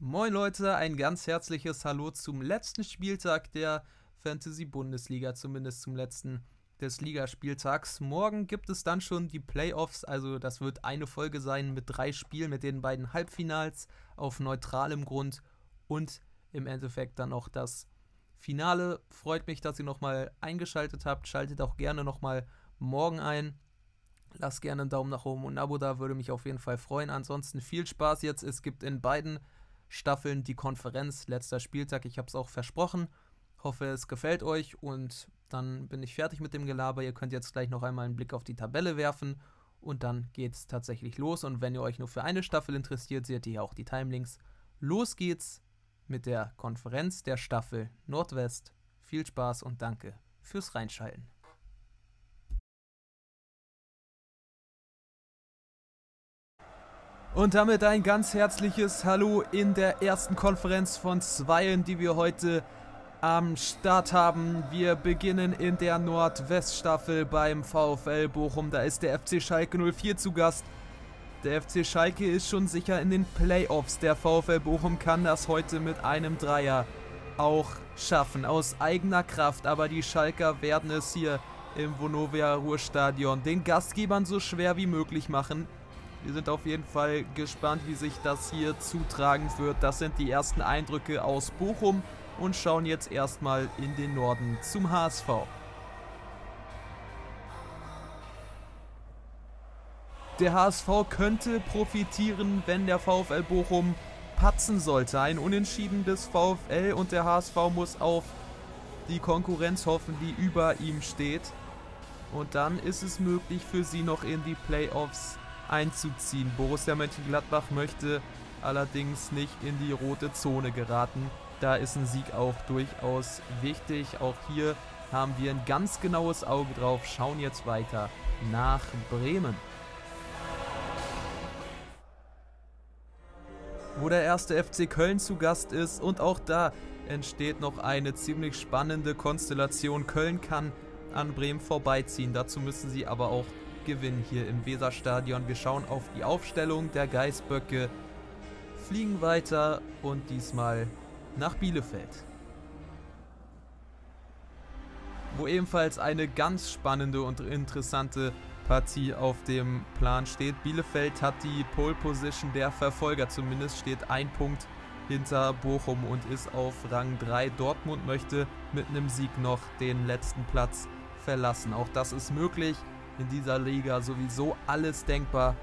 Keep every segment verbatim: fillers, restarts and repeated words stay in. Moin Leute, ein ganz herzliches Hallo zum letzten Spieltag der Fantasy-Bundesliga, zumindest zum letzten des Ligaspieltags. Morgen gibt es dann schon die Playoffs, also das wird eine Folge sein mit drei Spielen, mit den beiden Halbfinals auf neutralem Grund und im Endeffekt dann noch das Finale. Freut mich, dass ihr nochmal eingeschaltet habt, schaltet auch gerne nochmal morgen ein. Lasst gerne einen Daumen nach oben und ein Abo da, würde mich auf jeden Fall freuen. Ansonsten viel Spaß jetzt, es gibt in beiden Staffeln die Konferenz, letzter Spieltag, ich habe es auch versprochen, hoffe es gefällt euch und dann bin ich fertig mit dem Gelaber, ihr könnt jetzt gleich noch einmal einen Blick auf die Tabelle werfen und dann geht's tatsächlich los und wenn ihr euch nur für eine Staffel interessiert, seht ihr hier auch die Timelinks. Los geht's mit der Konferenz der Staffel Nordwest, viel Spaß und danke fürs Reinschalten. Und damit ein ganz herzliches Hallo in der ersten Konferenz von zweien, die wir heute am Start haben. Wir beginnen in der Nordweststaffel beim VfL Bochum. Da ist der F C Schalke null vier zu Gast. Der F C Schalke ist schon sicher in den Playoffs. Der VfL Bochum kann das heute mit einem Dreier auch schaffen. Aus eigener Kraft, aber die Schalker werden es hier im Vonovia Ruhrstadion den Gastgebern so schwer wie möglich machen. Wir sind auf jeden Fall gespannt, wie sich das hier zutragen wird. Das sind die ersten Eindrücke aus Bochum und schauen jetzt erstmal in den Norden zum H S V. Der H S V könnte profitieren, wenn der VfL Bochum patzen sollte. Ein Unentschieden des VfL und der H S V muss auf die Konkurrenz hoffen, die über ihm steht. Und dann ist es möglich für sie noch in die Playoffs einzuziehen. Borussia Mönchengladbach möchte allerdings nicht in die rote Zone geraten. Da ist ein Sieg auch durchaus wichtig. Auch hier haben wir ein ganz genaues Auge drauf. Schauen jetzt weiter nach Bremen, wo der erste F C Köln zu Gast ist. Und auch da entsteht noch eine ziemlich spannende Konstellation. Köln kann an Bremen vorbeiziehen. Dazu müssen sie aber auch Gewinn hier im Weserstadion. Wir schauen auf die Aufstellung der Geißböcke, fliegen weiter und diesmal nach Bielefeld, wo ebenfalls eine ganz spannende und interessante Partie auf dem Plan steht. Bielefeld hat die Pole Position der Verfolger, zumindest steht ein Punkt hinter Bochum und ist auf Rang drei. Dortmund möchte mit einem Sieg noch den letzten Platz verlassen. Auch das ist möglich. In dieser Liga sowieso alles denkbar.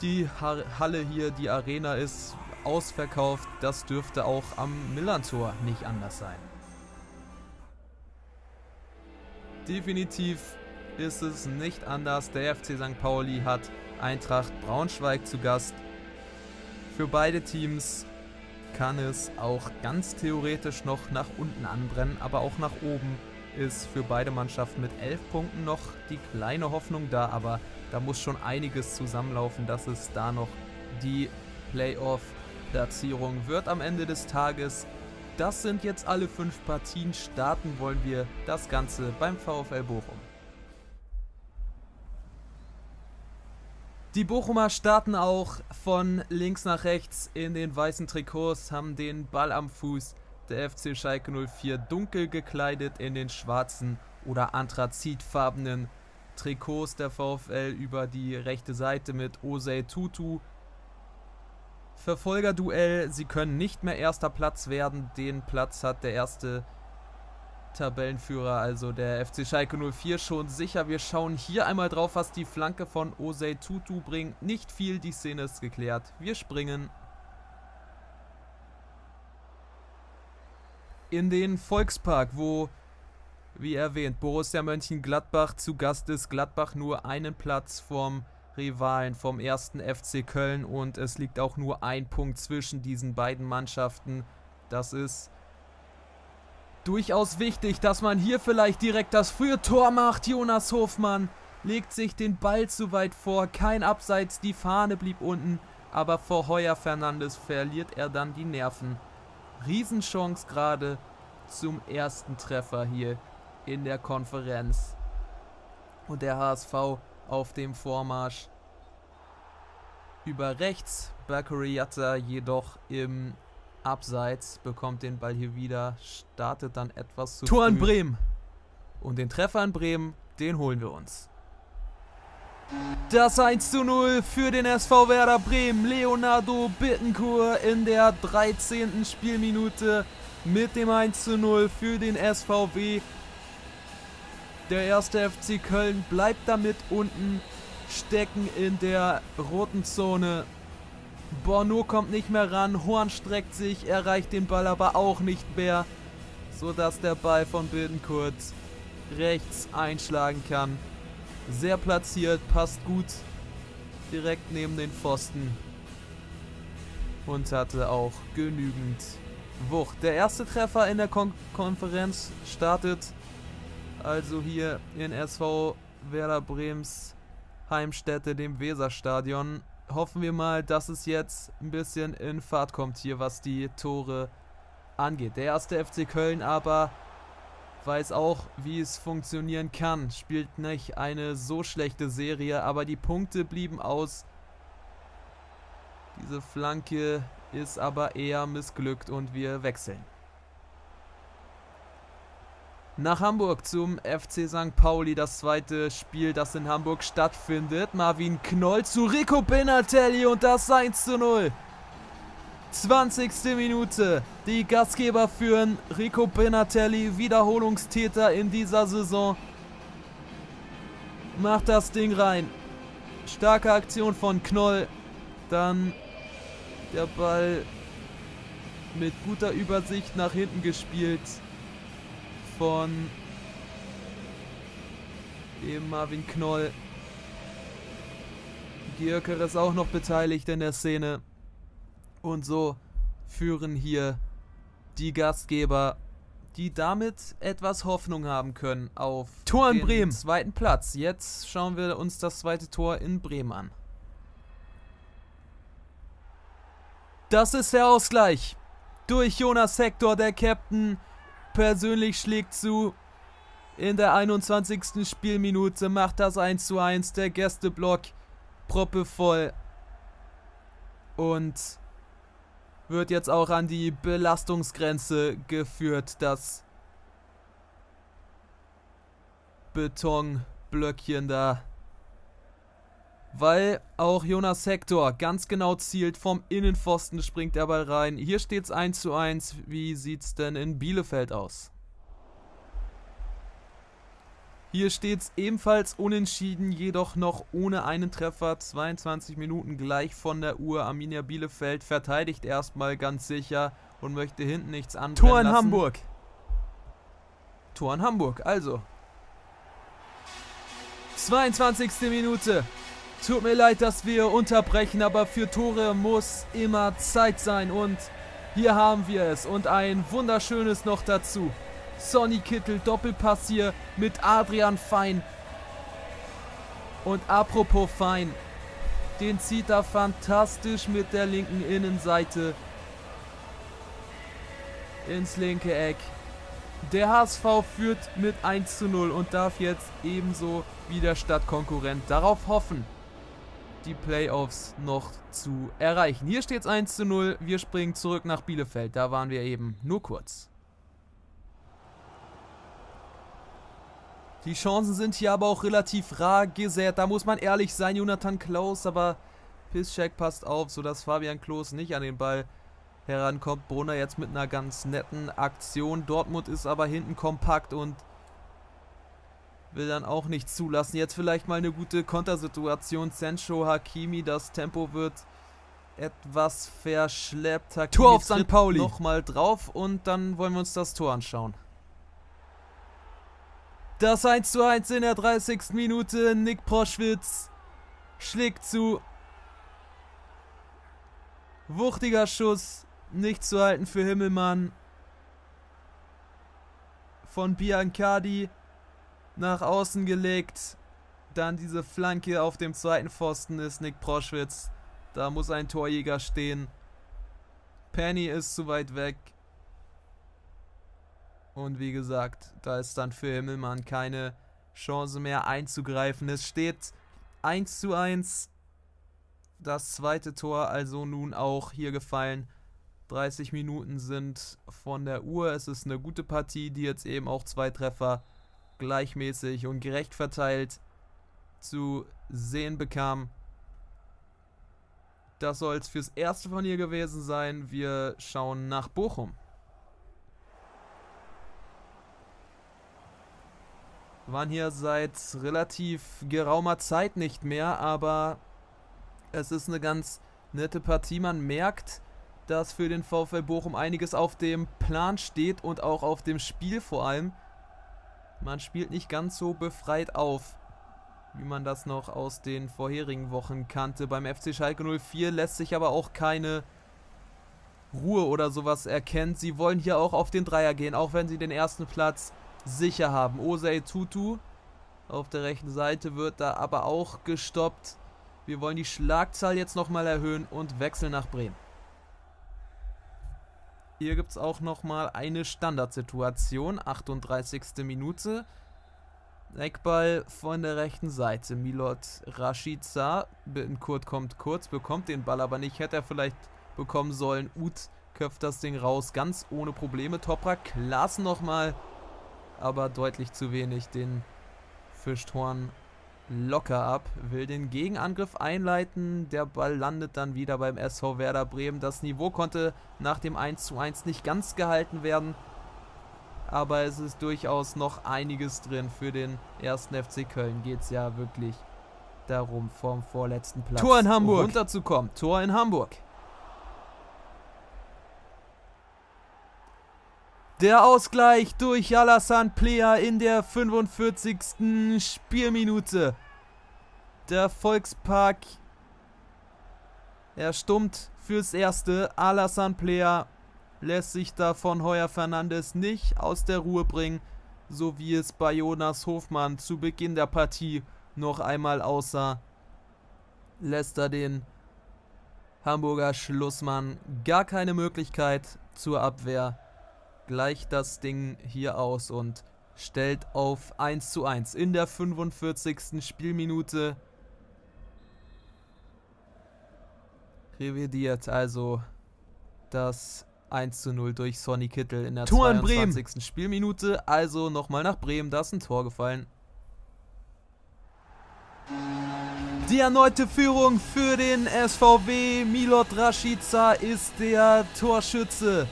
Die Halle hier, die Arena ist ausverkauft. Das dürfte auch am Millerntor nicht anders sein. Definitiv ist es nicht anders. Der F C Sankt Pauli hat Eintracht Braunschweig zu Gast. Für beide Teams kann es auch ganz theoretisch noch nach unten anbrennen, aber auch nach oben ist für beide Mannschaften mit elf Punkten noch die kleine Hoffnung da, aber da muss schon einiges zusammenlaufen, dass es da noch die Playoff-Platzierung wird am Ende des Tages. Das sind jetzt alle fünf Partien, starten wollen wir das Ganze beim VfL Bochum. Die Bochumer starten auch von links nach rechts in den weißen Trikots, haben den Ball am Fuß. Der F C Schalke null vier dunkel gekleidet in den schwarzen oder anthrazitfarbenen Trikots. Der VfL über die rechte Seite mit Osei Tutu. Verfolgerduell, sie können nicht mehr erster Platz werden. Den Platz hat der erste Tabellenführer, also der F C Schalke null vier, schon sicher. Wir schauen hier einmal drauf, was die Flanke von Osei Tutu bringt. Nicht viel, die Szene ist geklärt. Wir springen in den Volkspark, wo, wie erwähnt, Borussia Mönchengladbach zu Gast ist. Gladbach nur einen Platz vom Rivalen, vom ersten F C Köln, und es liegt auch nur ein Punkt zwischen diesen beiden Mannschaften. Das ist durchaus wichtig, dass man hier vielleicht direkt das frühe Tor macht. Jonas Hofmann legt sich den Ball zu weit vor, kein Abseits, die Fahne blieb unten, aber vor Heuer Fernandes verliert er dann die Nerven. Riesenchance gerade zum ersten Treffer hier in der Konferenz. Und der H S V auf dem Vormarsch. über rechts. Bakariata jedoch im Abseits, bekommt den Ball hier wieder, startet dann etwas zu Tor früh. An Bremen! Und den Treffer an Bremen, den holen wir uns. Das eins zu null für den S V Werder Bremen. Leonardo Bittencourt in der dreizehnten Spielminute mit dem eins zu null für den S V W. Der erste F C Köln bleibt damit unten stecken in der roten Zone. Borno kommt nicht mehr ran, Horn streckt sich, erreicht den Ball aber auch nicht mehr, sodass der Ball von Bittencourt rechts einschlagen kann. Sehr platziert, passt gut direkt neben den Pfosten und hatte auch genügend Wucht. Der erste Treffer in der Kon- Konferenz startet also hier in S V Werder Bremens Heimstätte, dem Weserstadion. Hoffen wir mal, dass es jetzt ein bisschen in Fahrt kommt hier, was die Tore angeht. Der erste F C Köln aber weiß auch, wie es funktionieren kann. Spielt nicht eine so schlechte Serie, aber die Punkte blieben aus. Diese Flanke ist aber eher missglückt und wir wechseln. Nach Hamburg zum F C Sankt Pauli, das zweite Spiel, das in Hamburg stattfindet. Marvin Knoll zu Rico Benatelli und das eins zu null. zwanzigste Minute, die Gastgeber führen, Rico Benatelli, Wiederholungstäter in dieser Saison, macht das Ding rein. Starke Aktion von Knoll, dann der Ball mit guter Übersicht nach hinten gespielt von dem Marvin Knoll. Gyökeres ist auch noch beteiligt in der Szene. Und so führen hier die Gastgeber, die damit etwas Hoffnung haben können auf Tor in den Bremen. Zweiten Platz. Jetzt schauen wir uns das zweite Tor in Bremen an. Das ist der Ausgleich durch Jonas Hector, der Captain. Persönlich schlägt zu in der einundzwanzigsten Spielminute, macht das eins zu eins, der Gästeblock proppevoll und wird jetzt auch an die Belastungsgrenze geführt, das Betonblöckchen da, weil auch Jonas Hector ganz genau zielt, vom Innenpfosten springt der Ball rein. Hier steht es eins zu eins, wie sieht es denn in Bielefeld aus? Hier steht es ebenfalls unentschieden, jedoch noch ohne einen Treffer, zweiundzwanzig Minuten gleich von der Uhr. Arminia Bielefeld verteidigt erstmal ganz sicher und möchte hinten nichts anbrennen lassen. Tor in Hamburg! Tor in Hamburg, also. zweiundzwanzigste Minute. Tut mir leid, dass wir unterbrechen, aber für Tore muss immer Zeit sein und hier haben wir es und ein wunderschönes noch dazu. Sonny Kittel, Doppelpass hier mit Adrian Fein. Und apropos Fein, den zieht er fantastisch mit der linken Innenseite ins linke Eck. Der H S V führt mit eins zu null und darf jetzt ebenso wie der Stadtkonkurrent darauf hoffen, die Playoffs noch zu erreichen. Hier steht es eins zu null, wir springen zurück nach Bielefeld, da waren wir eben nur kurz. Die Chancen sind hier aber auch relativ rar gesät. Da muss man ehrlich sein, Jonathan Klaus, aber Piszczek passt auf, sodass Fabian Klos nicht an den Ball herankommt. Brunner jetzt mit einer ganz netten Aktion. Dortmund ist aber hinten kompakt und will dann auch nicht zulassen. Jetzt vielleicht mal eine gute Kontersituation. Sancho Hakimi, das Tempo wird etwas verschleppt. Hakimi Tor auf Sankt Pauli. Nochmal drauf und dann wollen wir uns das Tor anschauen. Das eins zu eins in der dreißigsten Minute. Nick Proschwitz schlägt zu. Wuchtiger Schuss. Nicht zu halten für Himmelmann. Von Biancardi nach außen gelegt. Dann diese Flanke auf dem zweiten Pfosten ist Nick Proschwitz. Da muss ein Torjäger stehen. Penny ist zu weit weg. Und wie gesagt, da ist dann für Himmelmann keine Chance mehr einzugreifen. Es steht eins zu eins Das zweite Tor also nun auch hier gefallen. dreißig Minuten sind von der Uhr. Es ist eine gute Partie, die jetzt eben auch zwei Treffer gleichmäßig und gerecht verteilt zu sehen bekam. Das soll es fürs erste Turnier gewesen sein. Wir schauen nach Bochum. Wir waren hier seit relativ geraumer Zeit nicht mehr, aber es ist eine ganz nette Partie. Man merkt, dass für den VfL Bochum einiges auf dem Plan steht und auch auf dem Spiel vor allem. Man spielt nicht ganz so befreit auf, wie man das noch aus den vorherigen Wochen kannte. Beim F C Schalke null vier lässt sich aber auch keine Ruhe oder sowas erkennen. Sie wollen hier auch auf den Dreier gehen, auch wenn sie den ersten Platz sicher haben. Osei Tutu auf der rechten Seite wird da aber auch gestoppt. Wir wollen die Schlagzahl jetzt nochmal erhöhen und wechseln nach Bremen. Hier gibt es auch nochmal eine Standardsituation, achtunddreißigste Minute. Eckball von der rechten Seite. Milot Rashica, Kurt kommt kurz, bekommt den Ball aber nicht. Hätte er vielleicht bekommen sollen. Uth köpft das Ding raus, ganz ohne Probleme. Toprak, Klaassen nochmal, aber deutlich zu wenig. Den Fischthorn locker ab, will den Gegenangriff einleiten. Der Ball landet dann wieder beim S V Werder Bremen. Das Niveau konnte nach dem eins zu eins nicht ganz gehalten werden. Aber es ist durchaus noch einiges drin. Für den ersten F C Köln geht es ja wirklich darum, vom vorletzten Platz Tor in Hamburg. runterzukommen. Tor in Hamburg. Der Ausgleich durch Alassane Plea in der fünfundvierzigsten Spielminute. Der Volkspark erstummt fürs Erste. Alassane Plea lässt sich da von Heuer Fernandes nicht aus der Ruhe bringen, so wie es bei Jonas Hofmann zu Beginn der Partie noch einmal aussah. Lässt er den Hamburger Schlussmann gar keine Möglichkeit zur Abwehr. Gleicht das Ding hier aus und stellt auf eins zu eins in der fünfundvierzigsten Spielminute. Revidiert also das eins zu null durch Sonny Kittel in der zweiundzwanzigsten Spielminute. Also nochmal nach Bremen, da ist ein Tor gefallen. Die erneute Führung für den S V W. Milot Rashica ist der Torschütze.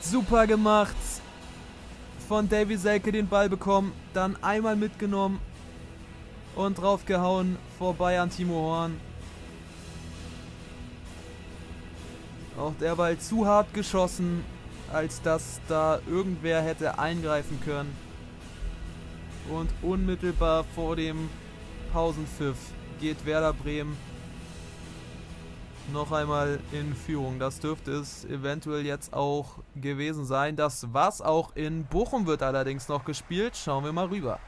Super gemacht. Von Davy Selke den Ball bekommen, dann einmal mitgenommen und draufgehauen, vorbei an Timo Horn. Auch der Ball zu hart geschossen, als dass da irgendwer hätte eingreifen können. Und unmittelbar vor dem Pausenpfiff geht Werder Bremen noch einmal in Führung. Das dürfte es eventuell jetzt auch gewesen sein. Das war's auch. In Bochum wird allerdings noch gespielt. Schauen wir mal rüber.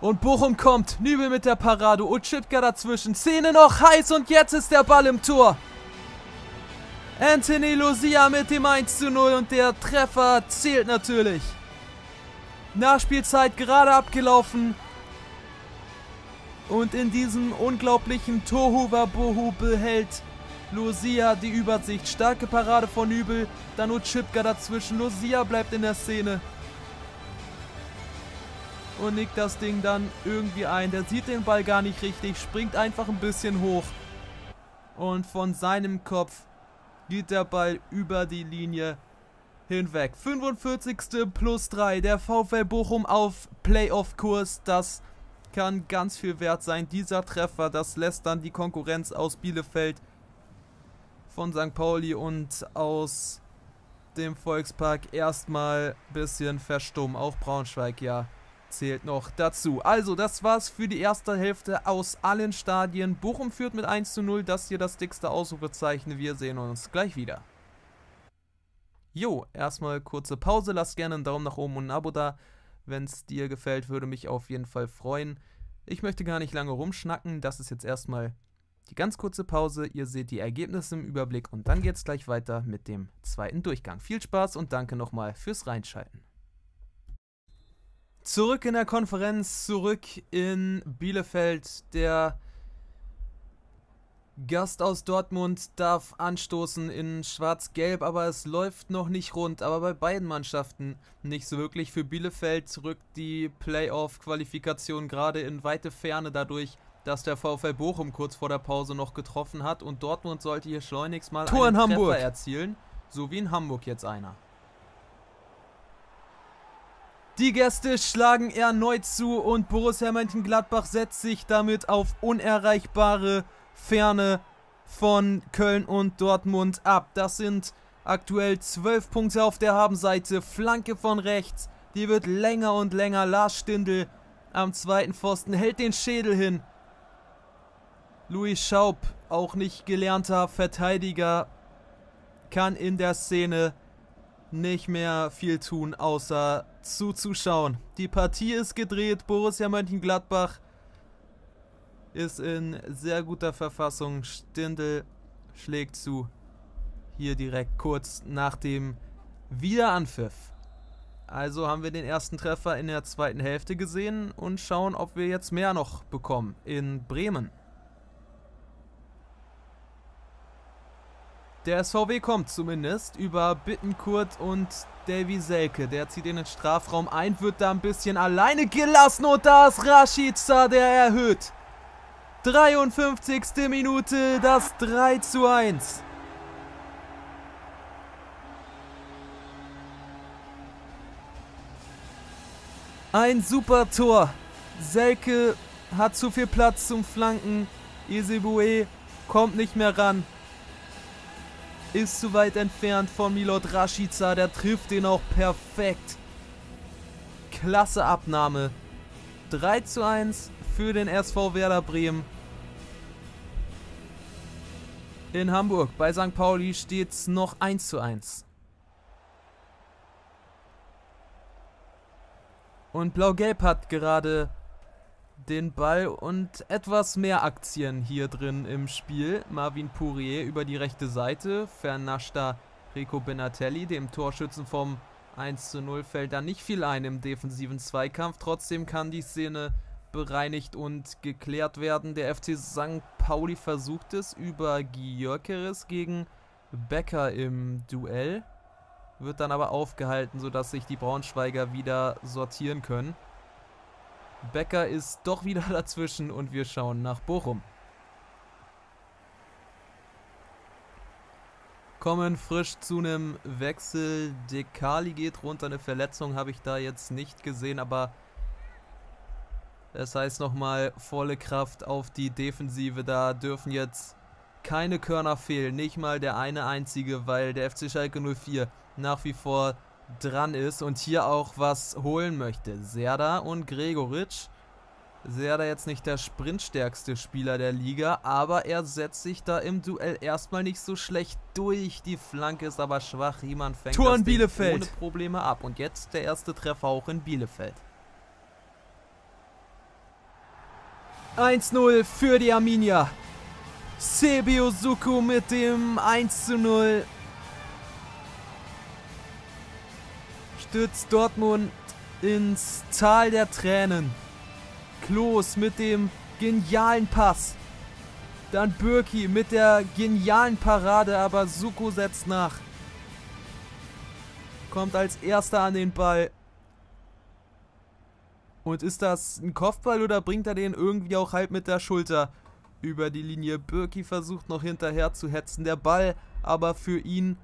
Und Bochum kommt, Nübel mit der Parade, Utschipka dazwischen, Szene noch heiß und jetzt ist der Ball im Tor. Anthony Lucia mit dem eins zu null und der Treffer zählt natürlich. Nachspielzeit gerade abgelaufen und in diesem unglaublichen Tohuwabohu behält Lucia die Übersicht. Starke Parade von Nübel, dann Utschipka dazwischen, Lucia bleibt in der Szene und nickt das Ding dann irgendwie ein. Der sieht den Ball gar nicht richtig, springt einfach ein bisschen hoch. Und von seinem Kopf geht der Ball über die Linie hinweg. fünfundvierzigste plus drei. Der VfL Bochum auf Playoff-Kurs. Das kann ganz viel wert sein. Dieser Treffer, das lässt dann die Konkurrenz aus Bielefeld, von Sankt Pauli und aus dem Volkspark erstmal ein bisschen verstummen. Auch Braunschweig, ja, zählt noch dazu. Also, das war's für die erste Hälfte aus allen Stadien. Bochum führt mit eins zu null, das hier das dickste Ausrufezeichen. Wir sehen uns gleich wieder. Jo, erstmal kurze Pause. Lasst gerne einen Daumen nach oben und ein Abo da. Wenn es dir gefällt, würde mich auf jeden Fall freuen. Ich möchte gar nicht lange rumschnacken. Das ist jetzt erstmal die ganz kurze Pause, ihr seht die Ergebnisse im Überblick und dann geht's gleich weiter mit dem zweiten Durchgang. Viel Spaß und danke nochmal fürs Reinschalten. Zurück in der Konferenz, zurück in Bielefeld. Der Gast aus Dortmund darf anstoßen in Schwarz-Gelb, aber es läuft noch nicht rund, aber bei beiden Mannschaften nicht so wirklich. Für Bielefeld rückt die Playoff-Qualifikation gerade in weite Ferne dadurch, dass der VfL Bochum kurz vor der Pause noch getroffen hat und Dortmund sollte hier schleunigst mal Tor einen in Hamburg. Treffer erzielen, so wie in Hamburg jetzt einer. Die Gäste schlagen erneut zu und Borussia Mönchengladbach setzt sich damit auf unerreichbare Ferne von Köln und Dortmund ab. Das sind aktuell zwölf Punkte auf der Habenseite. Flanke von rechts, die wird länger und länger. Lars Stindl am zweiten Pfosten hält den Schädel hin. Louis Schaub, auch nicht gelernter Verteidiger, kann in der Szene nicht mehr viel tun, außer zuzuschauen. Die Partie ist gedreht. Borussia Mönchengladbach ist in sehr guter Verfassung. Stindl schlägt zu. Hier direkt kurz nach dem Wiederanpfiff. Also haben wir den ersten Treffer in der zweiten Hälfte gesehen und schauen, ob wir jetzt mehr noch bekommen in Bremen. Der S V W kommt zumindest über Bittencourt und Davy Selke. Der zieht in den Strafraum ein, wird da ein bisschen alleine gelassen und da ist Rashica, der erhöht. dreiundfünfzigste Minute, das drei zu eins. Ein super Tor. Selke hat zu viel Platz zum Flanken. Ezebue kommt nicht mehr ran. Ist zu weit entfernt von Milot Rashica, der trifft den auch perfekt. Klasse Abnahme. drei zu eins für den S V Werder Bremen. In Hamburg bei Sankt Pauli steht es noch eins zu eins. Und Blau-Gelb hat gerade den Ball und etwas mehr Aktien hier drin im Spiel. Marvin Pourier über die rechte Seite, vernascht da Rico Benatelli, dem Torschützen vom eins zu null fällt da nicht viel ein im defensiven Zweikampf. Trotzdem kann die Szene bereinigt und geklärt werden. Der F C Sankt Pauli versucht es über Gyökeres gegen Becker im Duell, wird dann aber aufgehalten, sodass sich die Braunschweiger wieder sortieren können. Becker ist doch wieder dazwischen und wir schauen nach Bochum. Kommen frisch zu einem Wechsel. Dekali geht runter, eine Verletzung habe ich da jetzt nicht gesehen, aber das heißt nochmal volle Kraft auf die Defensive. Da dürfen jetzt keine Körner fehlen, nicht mal der eine einzige, weil der F C Schalke null vier nach wie vor dran ist und hier auch was holen möchte. Serdar und Gregoritsch. Serdar jetzt nicht der sprintstärkste Spieler der Liga, aber er setzt sich da im Duell erstmal nicht so schlecht durch. Die Flanke ist aber schwach, jemand fängt Tor in Bielefeld ohne Probleme ab und jetzt der erste Treffer auch in Bielefeld. eins zu null für die Arminia. Sebi Ozuku mit dem eins zu null. Stützt Dortmund ins Tal der Tränen. Klos mit dem genialen Pass. Dann Bürki mit der genialen Parade, aber Suko setzt nach. Kommt als erster an den Ball. Und ist das ein Kopfball oder bringt er den irgendwie auch halb mit der Schulter über die Linie? Bürki versucht noch hinterher zu hetzen. Der Ball aber für ihn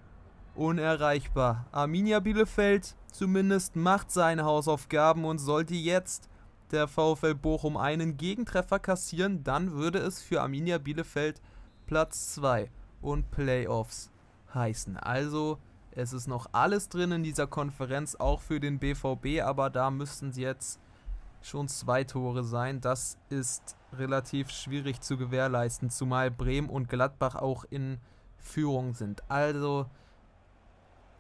unerreichbar. Arminia Bielefeld zumindest macht seine Hausaufgaben und sollte jetzt der VfL Bochum einen Gegentreffer kassieren, dann würde es für Arminia Bielefeld Platz zwei und Playoffs heißen. Also es ist noch alles drin in dieser Konferenz, auch für den B V B, aber da müssten es jetzt schon zwei Tore sein. Das ist relativ schwierig zu gewährleisten, zumal Bremen und Gladbach auch in Führung sind. Also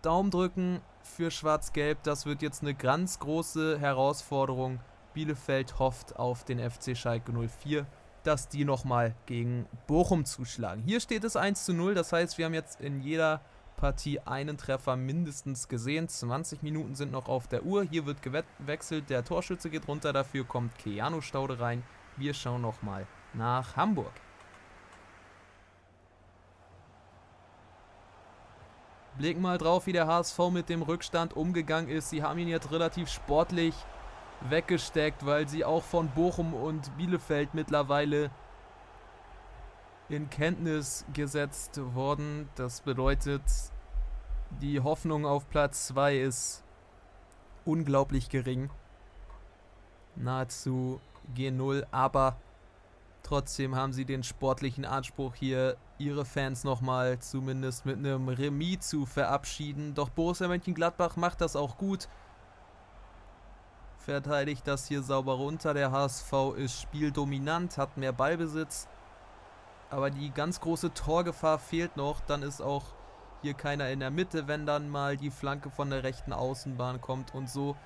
Daumen drücken für Schwarz-Gelb, das wird jetzt eine ganz große Herausforderung. Bielefeld hofft auf den F C Schalke null vier dass die nochmal gegen Bochum zuschlagen. Hier steht es eins zu null, das heißt, wir haben jetzt in jeder Partie einen Treffer mindestens gesehen. zwanzig Minuten sind noch auf der Uhr. Hier wird gewechselt, der Torschütze geht runter, dafür kommt Keanu Staude rein. Wir schauen nochmal nach Hamburg. Blick mal drauf, wie der H S V mit dem Rückstand umgegangen ist. Sie haben ihn jetzt relativ sportlich weggesteckt, weil sie auch von Bochum und Bielefeld mittlerweile in Kenntnis gesetzt wurden. Das bedeutet, die Hoffnung auf Platz zwei ist unglaublich gering. Nahezu G null, aber trotzdem haben sie den sportlichen Anspruch, hier ihre Fans nochmal zumindest mit einem Remis zu verabschieden. Doch Borussia Mönchengladbach macht das auch gut. Verteidigt das hier sauber runter. Der H S V ist spieldominant, hat mehr Ballbesitz. Aber die ganz große Torgefahr fehlt noch. Dann ist auch hier keiner in der Mitte, wenn dann mal die Flanke von der rechten Außenbahn kommt. Und so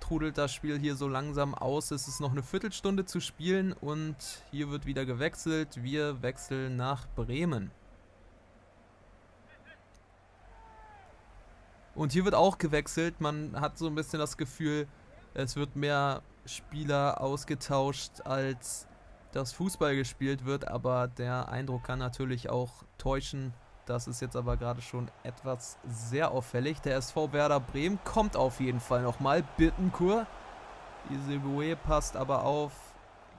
trudelt das Spiel hier so langsam aus. Es ist noch eine Viertelstunde zu spielen und hier wird wieder gewechselt. Wir wechseln nach Bremen. Und hier wird auch gewechselt. Man hat so ein bisschen das Gefühl, es wird mehr Spieler ausgetauscht, als dass Fußball gespielt wird. Aber der Eindruck kann natürlich auch täuschen. Das ist jetzt aber gerade schon etwas sehr auffällig. Der S V Werder Bremen kommt auf jeden Fall nochmal. Bittenkur. Isebue passt aber auf.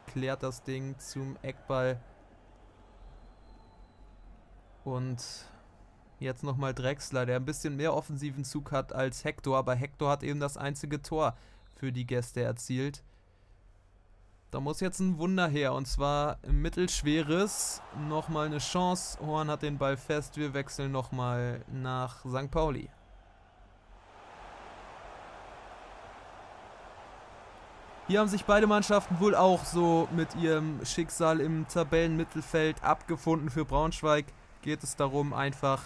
Klärt das Ding zum Eckball. Und jetzt nochmal Drexler, der ein bisschen mehr offensiven Zug hat als Hector. Aber Hector hat eben das einzige Tor für die Gäste erzielt. Da muss jetzt ein Wunder her, und zwar mittelschweres. Nochmal eine Chance. Horn hat den Ball fest. Wir wechseln nochmal nach Sankt Pauli. Hier haben sich beide Mannschaften wohl auch so mit ihrem Schicksal im Tabellenmittelfeld abgefunden. Für Braunschweig geht es darum, einfach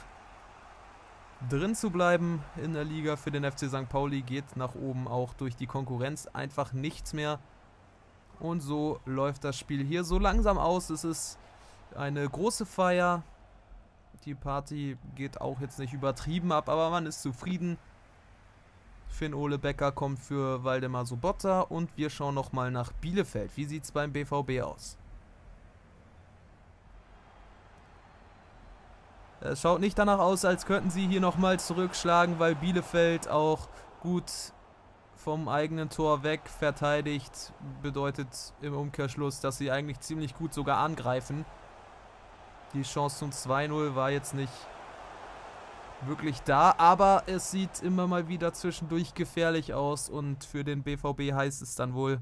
drin zu bleiben in der Liga. Für den F C Sankt Pauli geht nach oben auch durch die Konkurrenz einfach nichts mehr. Und so läuft das Spiel hier so langsam aus. Es ist eine große Feier. Die Party geht auch jetzt nicht übertrieben ab, aber man ist zufrieden. Finn Ole Becker kommt für Waldemar Sobotta und wir schauen nochmal nach Bielefeld. Wie sieht es beim B V B aus? Es schaut nicht danach aus, als könnten sie hier nochmal zurückschlagen, weil Bielefeld auch gut vom eigenen Tor weg verteidigt, bedeutet im Umkehrschluss, dass sie eigentlich ziemlich gut sogar angreifen. Die Chance zum zwei null war jetzt nicht wirklich da, aber es sieht immer mal wieder zwischendurch gefährlich aus und für den B V B heißt es dann wohl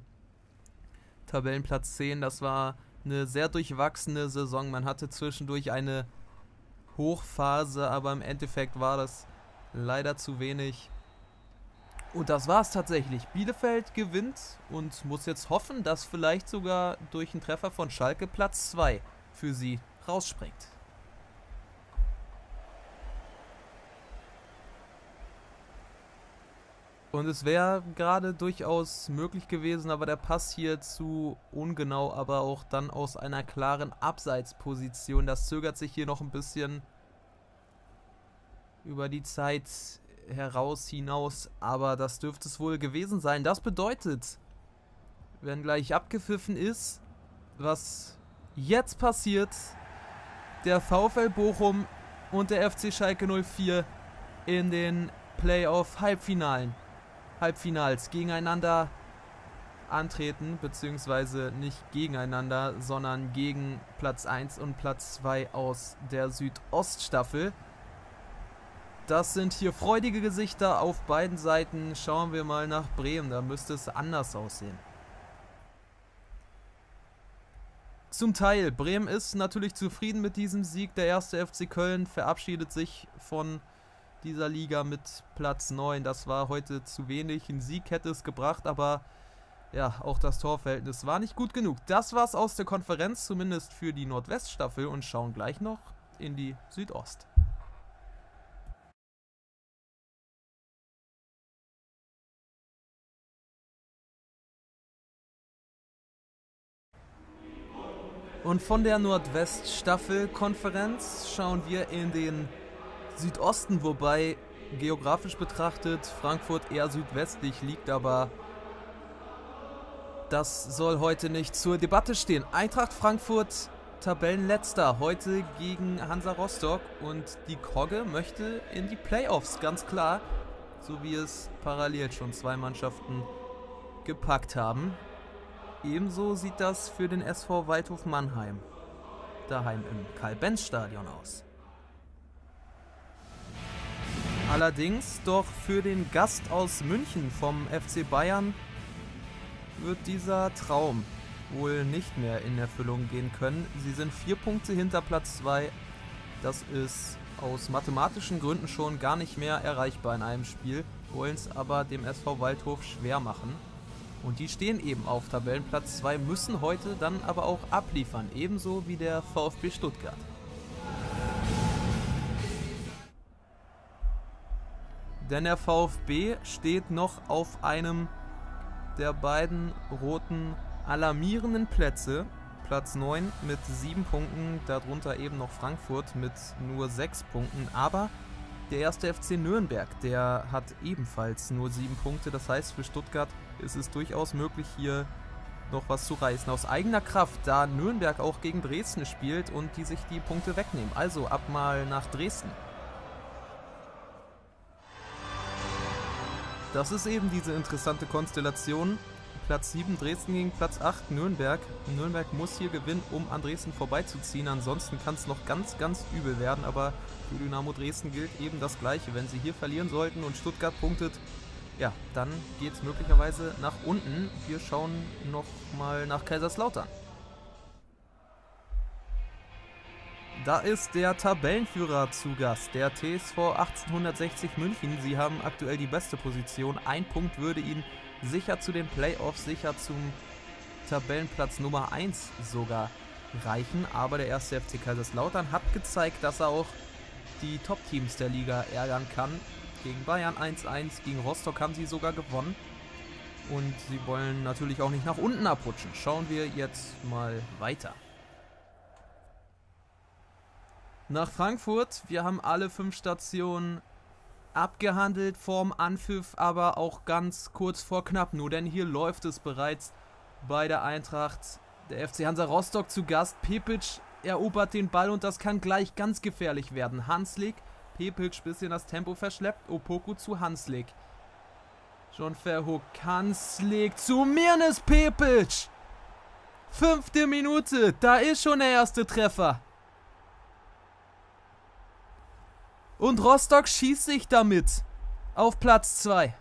Tabellenplatz zehn. Das war eine sehr durchwachsene Saison. Man hatte zwischendurch eine Hochphase, aber im Endeffekt war das leider zu wenig. Und das war's tatsächlich. Bielefeld gewinnt und muss jetzt hoffen, dass vielleicht sogar durch einen Treffer von Schalke Platz zwei für sie rausspringt. Und es wäre gerade durchaus möglich gewesen, aber der Pass hier zu ungenau, aber auch dann aus einer klaren Abseitsposition. Das zögert sich hier noch ein bisschen über die Zeit heraus, hinaus, aber das dürfte es wohl gewesen sein. Das bedeutet, wenn gleich abgepfiffen ist, was jetzt passiert, der VfL Bochum und der F C Schalke null vier in den Playoff-Halbfinalen, Halbfinals gegeneinander antreten, beziehungsweise nicht gegeneinander, sondern gegen Platz eins und Platz zwei aus der Südoststaffel. Das sind hier freudige Gesichter auf beiden Seiten. Schauen wir mal nach Bremen, da müsste es anders aussehen. Zum Teil, Bremen ist natürlich zufrieden mit diesem Sieg. Der erste F C Köln verabschiedet sich von dieser Liga mit Platz neun. Das war heute zu wenig. Ein Sieg hätte es gebracht, aber ja, auch das Torverhältnis war nicht gut genug. Das war's aus der Konferenz, zumindest für die Nordweststaffel, und schauen gleich noch in die Südost. Und von der Nordwest-Staffel-Konferenz schauen wir in den Südosten, wobei geografisch betrachtet Frankfurt eher südwestlich liegt, aber das soll heute nicht zur Debatte stehen. Eintracht Frankfurt, Tabellenletzter, heute gegen Hansa Rostock, und die Kogge möchte in die Playoffs, ganz klar, so wie es parallel schon zwei Mannschaften gepackt haben. Ebenso sieht das für den S V Waldhof Mannheim daheim im Karl-Benz-Stadion aus. Allerdings doch für den Gast aus München vom F C Bayern wird dieser Traum wohl nicht mehr in Erfüllung gehen können. Sie sind vier Punkte hinter Platz zwei. Das ist aus mathematischen Gründen schon gar nicht mehr erreichbar in einem Spiel, wollen es aber dem S V Waldhof schwer machen. Und die stehen eben auf Tabellenplatz zwei, müssen heute dann aber auch abliefern, ebenso wie der VfB Stuttgart. Denn der VfB steht noch auf einem der beiden roten alarmierenden Plätze, Platz neun mit sieben Punkten, darunter eben noch Frankfurt mit nur sechs Punkten, aber der erste F C Nürnberg, der hat ebenfalls nur sieben Punkte, das heißt für Stuttgart ist es durchaus möglich, hier noch was zu reißen aus eigener Kraft, da Nürnberg auch gegen Dresden spielt und die sich die Punkte wegnehmen. Also ab mal nach Dresden. Das ist eben diese interessante Konstellation. Platz sieben Dresden gegen Platz acht Nürnberg. Nürnberg muss hier gewinnen, um an Dresden vorbeizuziehen. Ansonsten kann es noch ganz, ganz übel werden. Aber für Dynamo Dresden gilt eben das Gleiche. Wenn sie hier verlieren sollten und Stuttgart punktet, ja, dann geht es möglicherweise nach unten. Wir schauen noch mal nach Kaiserslautern. Da ist der Tabellenführer zu Gast, der T S V achtzehnhundertsechzig München. Sie haben aktuell die beste Position. Ein Punkt würde ihnen sicher zu den Playoffs, sicher zum Tabellenplatz Nummer eins sogar reichen. Aber der erste F C Kaiserslautern hat gezeigt, dass er auch die Top-Teams der Liga ärgern kann. Gegen Bayern eins zu eins, gegen Rostock haben sie sogar gewonnen. Und sie wollen natürlich auch nicht nach unten abrutschen. Schauen wir jetzt mal weiter. Nach Frankfurt, wir haben alle fünf Stationen abgehandelt, vorm Anpfiff, aber auch ganz kurz vor knapp nur, denn hier läuft es bereits bei der Eintracht. Der F C Hansa Rostock zu Gast, Pepic erobert den Ball und das kann gleich ganz gefährlich werden. Hanslik, Pepic bisschen das Tempo verschleppt, Opoku zu Hanslik. John Verhoek, Hanslik zu Mirnes Pepic! Fünfte Minute, da ist schon der erste Treffer. Und Rostock schießt sich damit auf Platz zwei.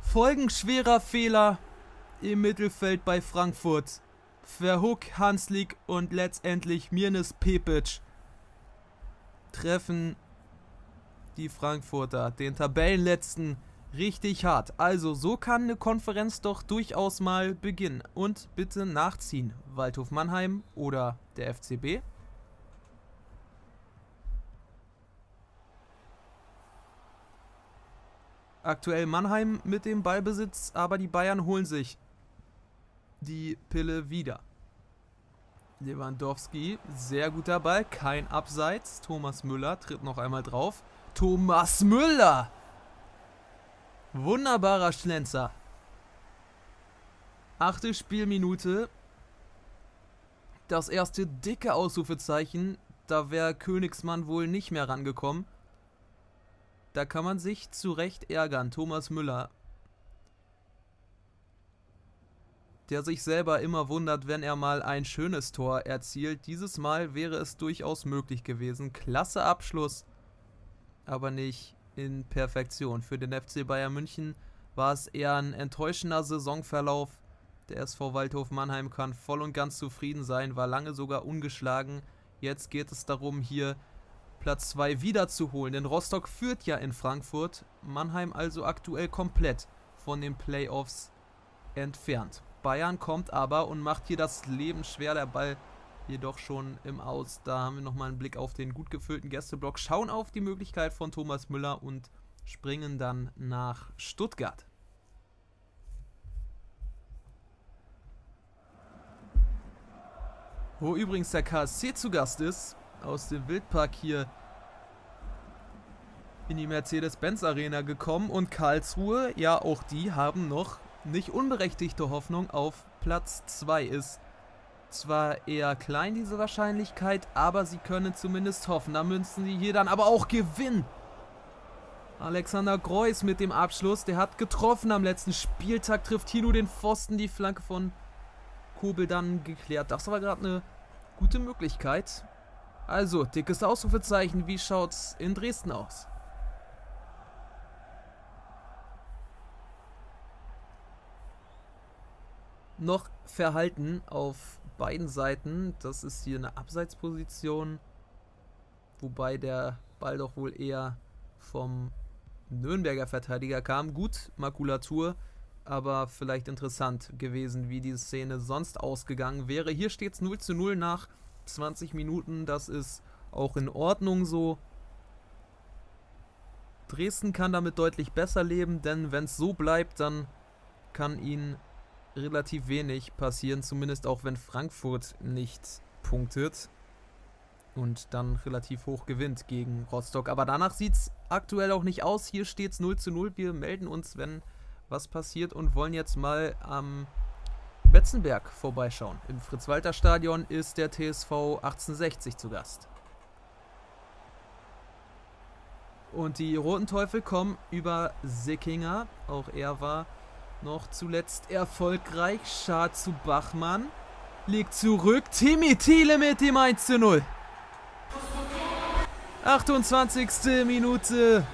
Folgenschwerer Fehler im Mittelfeld bei Frankfurt. Verhoek, Hanslik und letztendlich Mirnes Pepic treffen die Frankfurter, den Tabellenletzten, richtig hart. Also so kann eine Konferenz doch durchaus mal beginnen. Und bitte nachziehen, Waldhof Mannheim oder der F C B. Aktuell Mannheim mit dem Ballbesitz, aber die Bayern holen sich die Pille wieder. Lewandowski, sehr guter Ball, kein Abseits. Thomas Müller tritt noch einmal drauf. Thomas Müller! Wunderbarer Schlenzer. Achte Spielminute. Das erste dicke Ausrufezeichen. Da wäre Königsmann wohl nicht mehr rangekommen. Da kann man sich zu Recht ärgern. Thomas Müller, der sich selber immer wundert, wenn er mal ein schönes Tor erzielt. Dieses Mal wäre es durchaus möglich gewesen. Klasse Abschluss, aber nicht in Perfektion. Für den F C Bayern München war es eher ein enttäuschender Saisonverlauf. Der S V Waldhof Mannheim kann voll und ganz zufrieden sein, war lange sogar ungeschlagen. Jetzt geht es darum, hier Platz zwei wiederzuholen, denn Rostock führt ja in Frankfurt. Mannheim also aktuell komplett von den Playoffs entfernt. Bayern kommt aber und macht hier das Leben schwer. Der Ball jedoch schon im Aus. Da haben wir nochmal einen Blick auf den gut gefüllten Gästeblock, schauen auf die Möglichkeit von Thomas Müller und springen dann nach Stuttgart. Wo übrigens der K S C zu Gast ist, aus dem Wildpark hier in die Mercedes-Benz-Arena gekommen. Und Karlsruhe, ja auch die haben noch nicht unberechtigte Hoffnung auf Platz zwei. Ist zwar eher klein diese Wahrscheinlichkeit, aber sie können zumindest hoffen. Da müssen sie hier dann aber auch gewinnen. Alexander Greuß mit dem Abschluss, der hat getroffen am letzten Spieltag, trifft Tino den Pfosten, die Flanke von Kobel dann geklärt. Das war gerade eine gute Möglichkeit. Also, dickes Ausrufezeichen, wie schaut's in Dresden aus? Noch verhalten auf beiden Seiten, das ist hier eine Abseitsposition, wobei der Ball doch wohl eher vom Nürnberger Verteidiger kam. Gut, Makulatur, aber vielleicht interessant gewesen, wie die Szene sonst ausgegangen wäre. Hier steht es null zu null nach zwanzig Minuten, das ist auch in Ordnung so. Dresden kann damit deutlich besser leben, denn wenn es so bleibt, dann kann ihnen relativ wenig passieren, zumindest auch wenn Frankfurt nicht punktet und dann relativ hoch gewinnt gegen Rostock. Aber danach sieht es aktuell auch nicht aus. Hier steht es null zu null. Wir melden uns, wenn was passiert, und wollen jetzt mal am Betzenberg vorbeischauen. Im Fritz-Walter-Stadion ist der T S V achtzehnhundertsechzig zu Gast. Und die Roten Teufel kommen über Sickinger. Auch er war noch zuletzt erfolgreich. Schad zu Bachmann. Legt zurück. Timmy Thiele mit dem eins zu null. achtundzwanzigste Minute.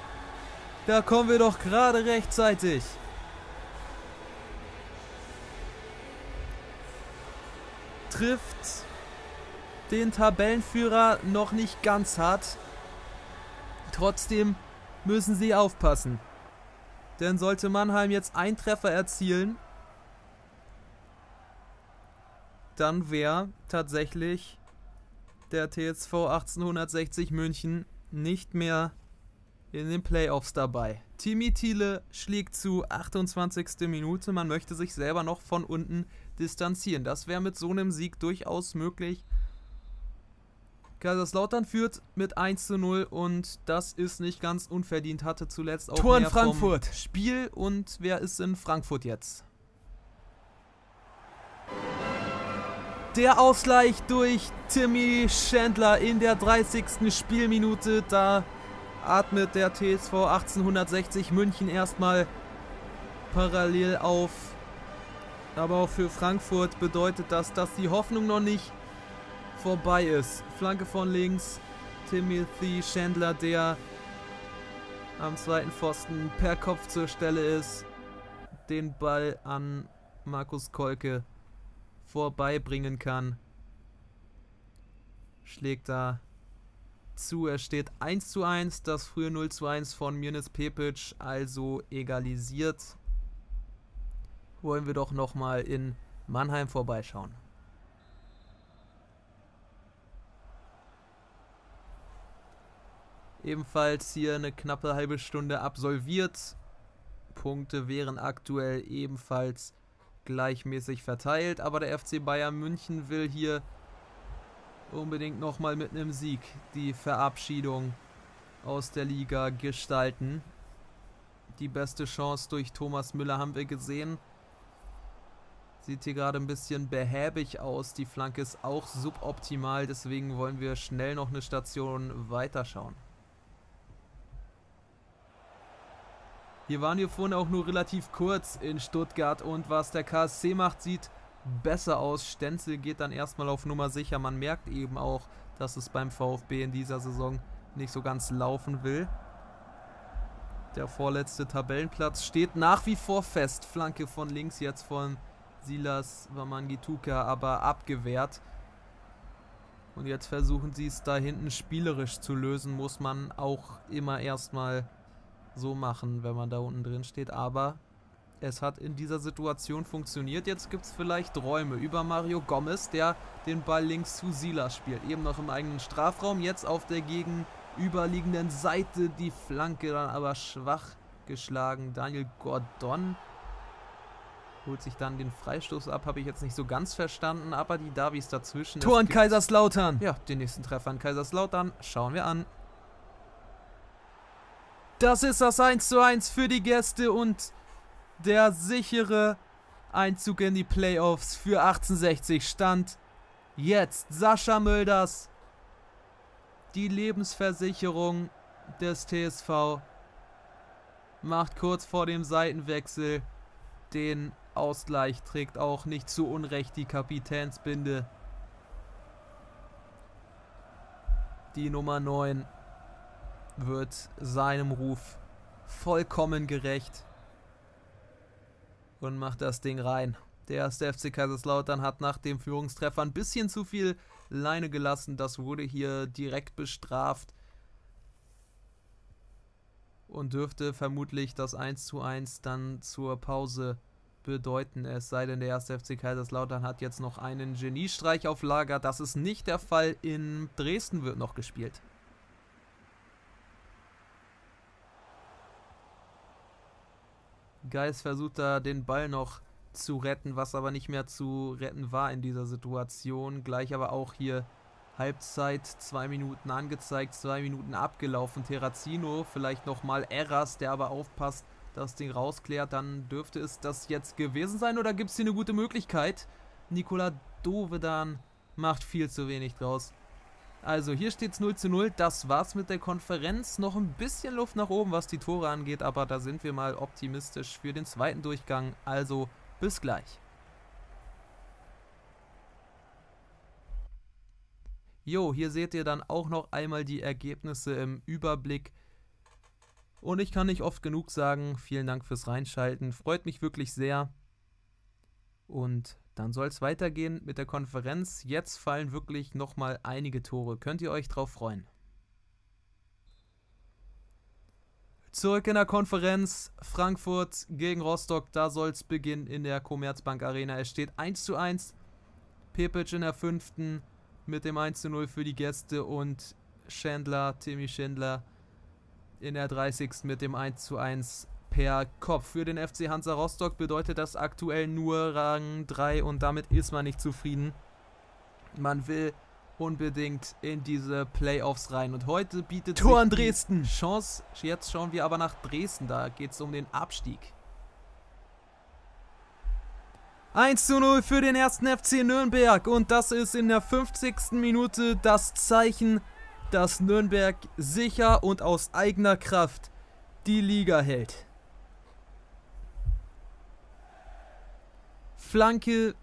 Da kommen wir doch gerade rechtzeitig. Trifft den Tabellenführer noch nicht ganz hart. Trotzdem müssen sie aufpassen. Denn sollte Mannheim jetzt einen Treffer erzielen, dann wäre tatsächlich der T S V achtzehnhundertsechzig München nicht mehr in den Playoffs dabei. Timmy Thiele schlägt zu, achtundzwanzigste Minute. Man möchte sich selber noch von unten distanzieren. Das wäre mit so einem Sieg durchaus möglich. Kaiserslautern führt mit eins zu null und das ist nicht ganz unverdient. Hatte zuletzt auch Tor in Frankfurt. Spiel. Und wer ist in Frankfurt jetzt? Der Ausgleich durch Timmy Schendler in der dreißigsten Spielminute. Da atmet der T S V achtzehnhundertsechzig München erstmal parallel auf. Aber auch für Frankfurt bedeutet das, dass die Hoffnung noch nicht vorbei ist. Flanke von links, Timothy Schendler, der am zweiten Pfosten per Kopf zur Stelle ist, den Ball an Markus Kolke vorbeibringen kann. Schlägt da zu. Er steht eins zu eins. Das frühe null zu eins von Mirnes Pepic also egalisiert. Wollen wir doch nochmal in Mannheim vorbeischauen. Ebenfalls hier eine knappe halbe Stunde absolviert. Punkte wären aktuell ebenfalls gleichmäßig verteilt, aber der F C Bayern München will hier unbedingt nochmal mit einem Sieg die Verabschiedung aus der Liga gestalten. Die beste Chance durch Thomas Müller haben wir gesehen. Sieht hier gerade ein bisschen behäbig aus. Die Flanke ist auch suboptimal, deswegen wollen wir schnell noch eine Station weiterschauen. Hier waren wir vorhin auch nur relativ kurz in Stuttgart, und was der K S C macht, sieht besser aus. Stenzel geht dann erstmal auf Nummer sicher. Man merkt eben auch, dass es beim VfB in dieser Saison nicht so ganz laufen will. Der vorletzte Tabellenplatz steht nach wie vor fest. Flanke von links jetzt von Silas Wamangituka, aber abgewehrt. Und jetzt versuchen sie es da hinten spielerisch zu lösen. Muss man auch immer erstmal so machen, wenn man da unten drin steht, aber es hat in dieser Situation funktioniert. Jetzt gibt es vielleicht Räume über Mario Gomez, der den Ball links zu Silas spielt, eben noch im eigenen Strafraum, jetzt auf der gegenüberliegenden Seite, die Flanke dann aber schwach geschlagen. Daniel Gordon holt sich dann den Freistoß ab, habe ich jetzt nicht so ganz verstanden, aber die Davies dazwischen. Tor an Kaiserslautern! Ja, den nächsten Treffer an Kaiserslautern, schauen wir an. Das ist das eins zu eins für die Gäste und der sichere Einzug in die Playoffs für achtzehnhundertsechzig stand jetzt Sascha Mölders, die Lebensversicherung des T S V, macht kurz vor dem Seitenwechsel den Ausgleich, trägt auch nicht zu Unrecht die Kapitänsbinde, die Nummer neun wird seinem Ruf vollkommen gerecht und macht das Ding rein. Der erste F C Kaiserslautern hat nach dem Führungstreffer ein bisschen zu viel Leine gelassen. Das wurde hier direkt bestraft und dürfte vermutlich das eins zu eins dann zur Pause bedeuten. Es sei denn, der erste F C Kaiserslautern hat jetzt noch einen Geniestreich auf Lager. Das ist nicht der Fall. In Dresden wird noch gespielt. Geis versucht da den Ball noch zu retten, was aber nicht mehr zu retten war in dieser Situation. Gleich aber auch hier Halbzeit, zwei Minuten angezeigt, zwei Minuten abgelaufen. Terrazino, vielleicht nochmal Erras, der aber aufpasst, das Ding rausklärt. Dann dürfte es das jetzt gewesen sein oder gibt es hier eine gute Möglichkeit? Nikola Dovedan macht viel zu wenig draus. Also hier steht es null zu null, das war's mit der Konferenz, noch ein bisschen Luft nach oben, was die Tore angeht, aber da sind wir mal optimistisch für den zweiten Durchgang, also bis gleich. Jo, hier seht ihr dann auch noch einmal die Ergebnisse im Überblick und ich kann nicht oft genug sagen, vielen Dank fürs Reinschalten, freut mich wirklich sehr und dann soll es weitergehen mit der Konferenz. Jetzt fallen wirklich nochmal einige Tore. Könnt ihr euch drauf freuen. Zurück in der Konferenz. Frankfurt gegen Rostock. Da soll es beginnen in der Commerzbank Arena. Es steht eins zu eins. Pepic in der fünften mit dem eins zu null für die Gäste und Schändler, Timmy Schindler in der dreißigsten mit dem eins zu eins. Per Kopf. Für den F C Hansa Rostock bedeutet das aktuell nur Rang drei und damit ist man nicht zufrieden. Man will unbedingt in diese Playoffs rein und heute bietet Tor an Dresden Chance. Jetzt schauen wir aber nach Dresden, da geht es um den Abstieg. eins zu null für den ersten F C Nürnberg und das ist in der fünfzigsten Minute das Zeichen, dass Nürnberg sicher und aus eigener Kraft die Liga hält. Flanke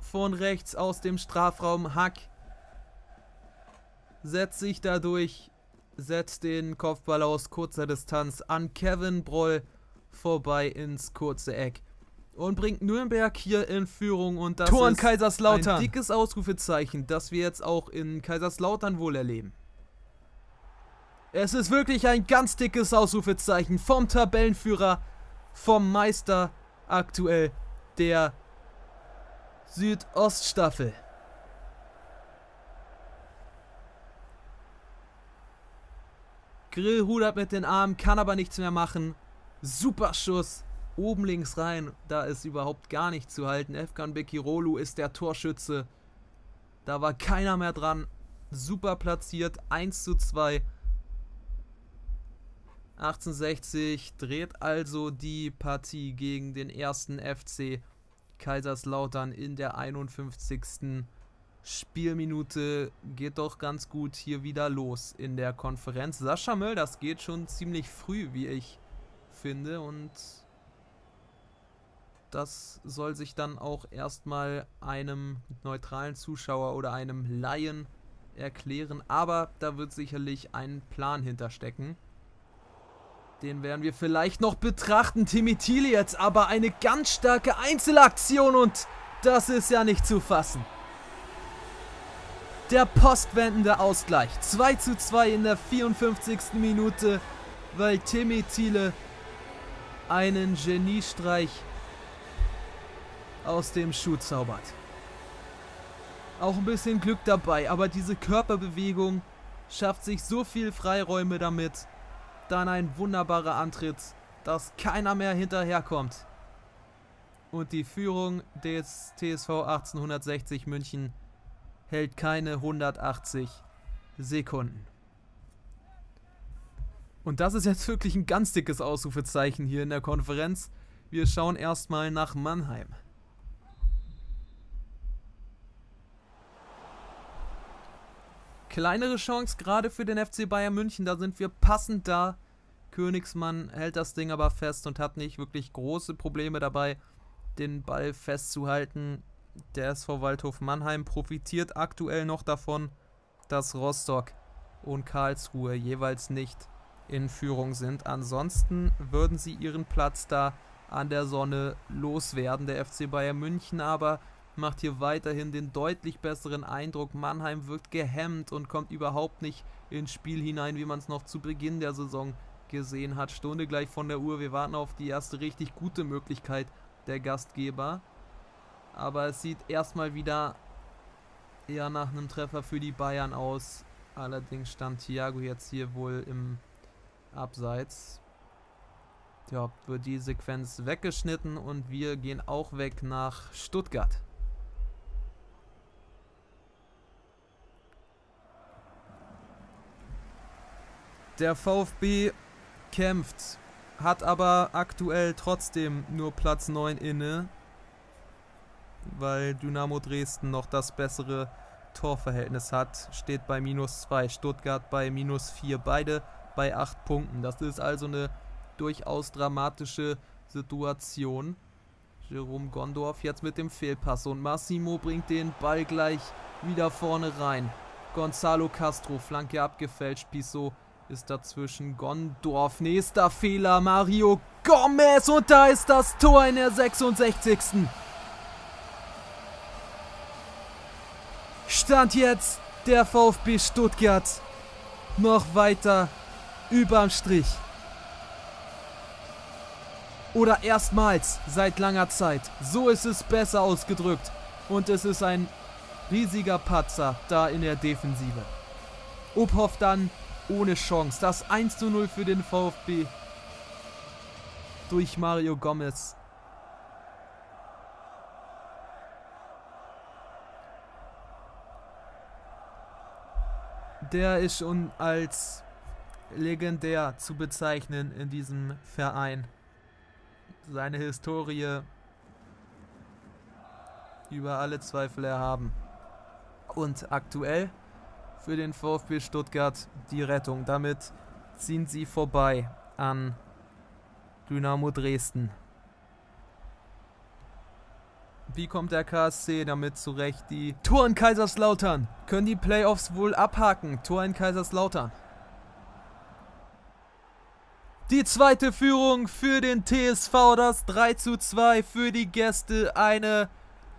von rechts aus dem Strafraum. Hack setzt sich dadurch, setzt den Kopfball aus kurzer Distanz an Kevin Broll vorbei ins kurze Eck und bringt Nürnberg hier in Führung und das Tor an Kaiserslautern. Ein dickes Ausrufezeichen, das wir jetzt auch in Kaiserslautern wohl erleben. Es ist wirklich ein ganz dickes Ausrufezeichen vom Tabellenführer, vom Meister aktuell der Südoststaffel. Grill rudert mit den Armen, kann aber nichts mehr machen. Super Schuss, oben links rein, da ist überhaupt gar nicht zu halten. Efkan Bekirolu ist der Torschütze. Da war keiner mehr dran. Super platziert, eins zu zwei. achtzehnhundertsechzig dreht also die Partie gegen den ersten F C Kaiserslautern in der einundfünfzigsten Spielminute. Geht doch ganz gut hier wieder los in der Konferenz. Sascha Mölders geht schon ziemlich früh, wie ich finde. Und das soll sich dann auch erstmal einem neutralen Zuschauer oder einem Laien erklären. Aber da wird sicherlich ein Plan hinterstecken. Den werden wir vielleicht noch betrachten. Timmy Thiele jetzt aber eine ganz starke Einzelaktion und das ist ja nicht zu fassen. Der postwendende Ausgleich. zwei zu zwei in der vierundfünfzigsten Minute, weil Timmy Thiele einen Geniestreich aus dem Schuh zaubert. Auch ein bisschen Glück dabei, aber diese Körperbewegung schafft sich so viel Freiräume damit. Dann ein wunderbarer Antritt, dass keiner mehr hinterherkommt. Und die Führung des T S V achtzehnhundertsechzig München hält keine hundertachtzig Sekunden. Und das ist jetzt wirklich ein ganz dickes Ausrufezeichen hier in der Konferenz. Wir schauen erstmal nach Mannheim. Kleinere Chance gerade für den F C Bayern München, da sind wir passend da. Königsmann hält das Ding aber fest und hat nicht wirklich große Probleme dabei, den Ball festzuhalten. Der S V Waldhof Mannheim profitiert aktuell noch davon, dass Rostock und Karlsruhe jeweils nicht in Führung sind. Ansonsten würden sie ihren Platz da an der Sonne loswerden. Der F C Bayern München aber macht hier weiterhin den deutlich besseren Eindruck. Mannheim wirkt gehemmt und kommt überhaupt nicht ins Spiel hinein, wie man es noch zu Beginn der Saison gesehen hat. Stunde gleich von der Uhr. Wir warten auf die erste richtig gute Möglichkeit der Gastgeber. Aber es sieht erstmal wieder eher nach einem Treffer für die Bayern aus. Allerdings stand Thiago jetzt hier wohl im Abseits. Ja, wird die Sequenz weggeschnitten und wir gehen auch weg nach Stuttgart. Der VfB kämpft, hat aber aktuell trotzdem nur Platz neun inne, weil Dynamo Dresden noch das bessere Torverhältnis hat. Steht bei minus zwei, Stuttgart bei minus vier, beide bei acht Punkten. Das ist also eine durchaus dramatische Situation. Jerome Gondorf jetzt mit dem Fehlpass und Massimo bringt den Ball gleich wieder vorne rein. Gonzalo Castro, Flanke abgefälscht, Pissot ist dazwischen, Gondorf, nächster Fehler, Mario Gomez und da ist das Tor in der sechsundsechzigsten Stand jetzt der VfB Stuttgart noch weiter überm Strich. Oder erstmals seit langer Zeit, so ist es besser ausgedrückt und es ist ein riesiger Patzer da in der Defensive. Uphoff dann ohne Chance. Das eins zu null für den VfB durch Mario Gomez. Der ist schon als legendär zu bezeichnen in diesem Verein. Seine Historie über alle Zweifel erhaben. Und aktuell für den VfB Stuttgart die Rettung. Damit ziehen sie vorbei an Dynamo Dresden. Wie kommt der K S C damit zurecht? Die Tor in Kaiserslautern können die Playoffs wohl abhaken. Tor in Kaiserslautern. Die zweite Führung für den T S V, das drei zu zwei für die Gäste. Eine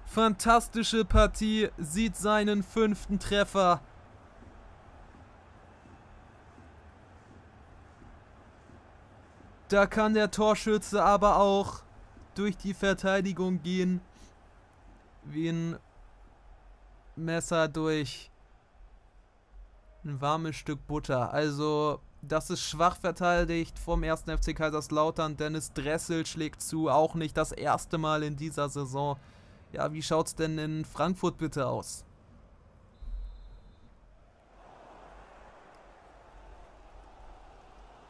fantastische Partie, sieht seinen fünften Treffer. Da kann der Torschütze aber auch durch die Verteidigung gehen, wie ein Messer durch ein warmes Stück Butter. Also das ist schwach verteidigt vom ersten F C Kaiserslautern. Dennis Dressel schlägt zu, auch nicht das erste Mal in dieser Saison. Ja, wie schaut's denn in Frankfurt bitte aus?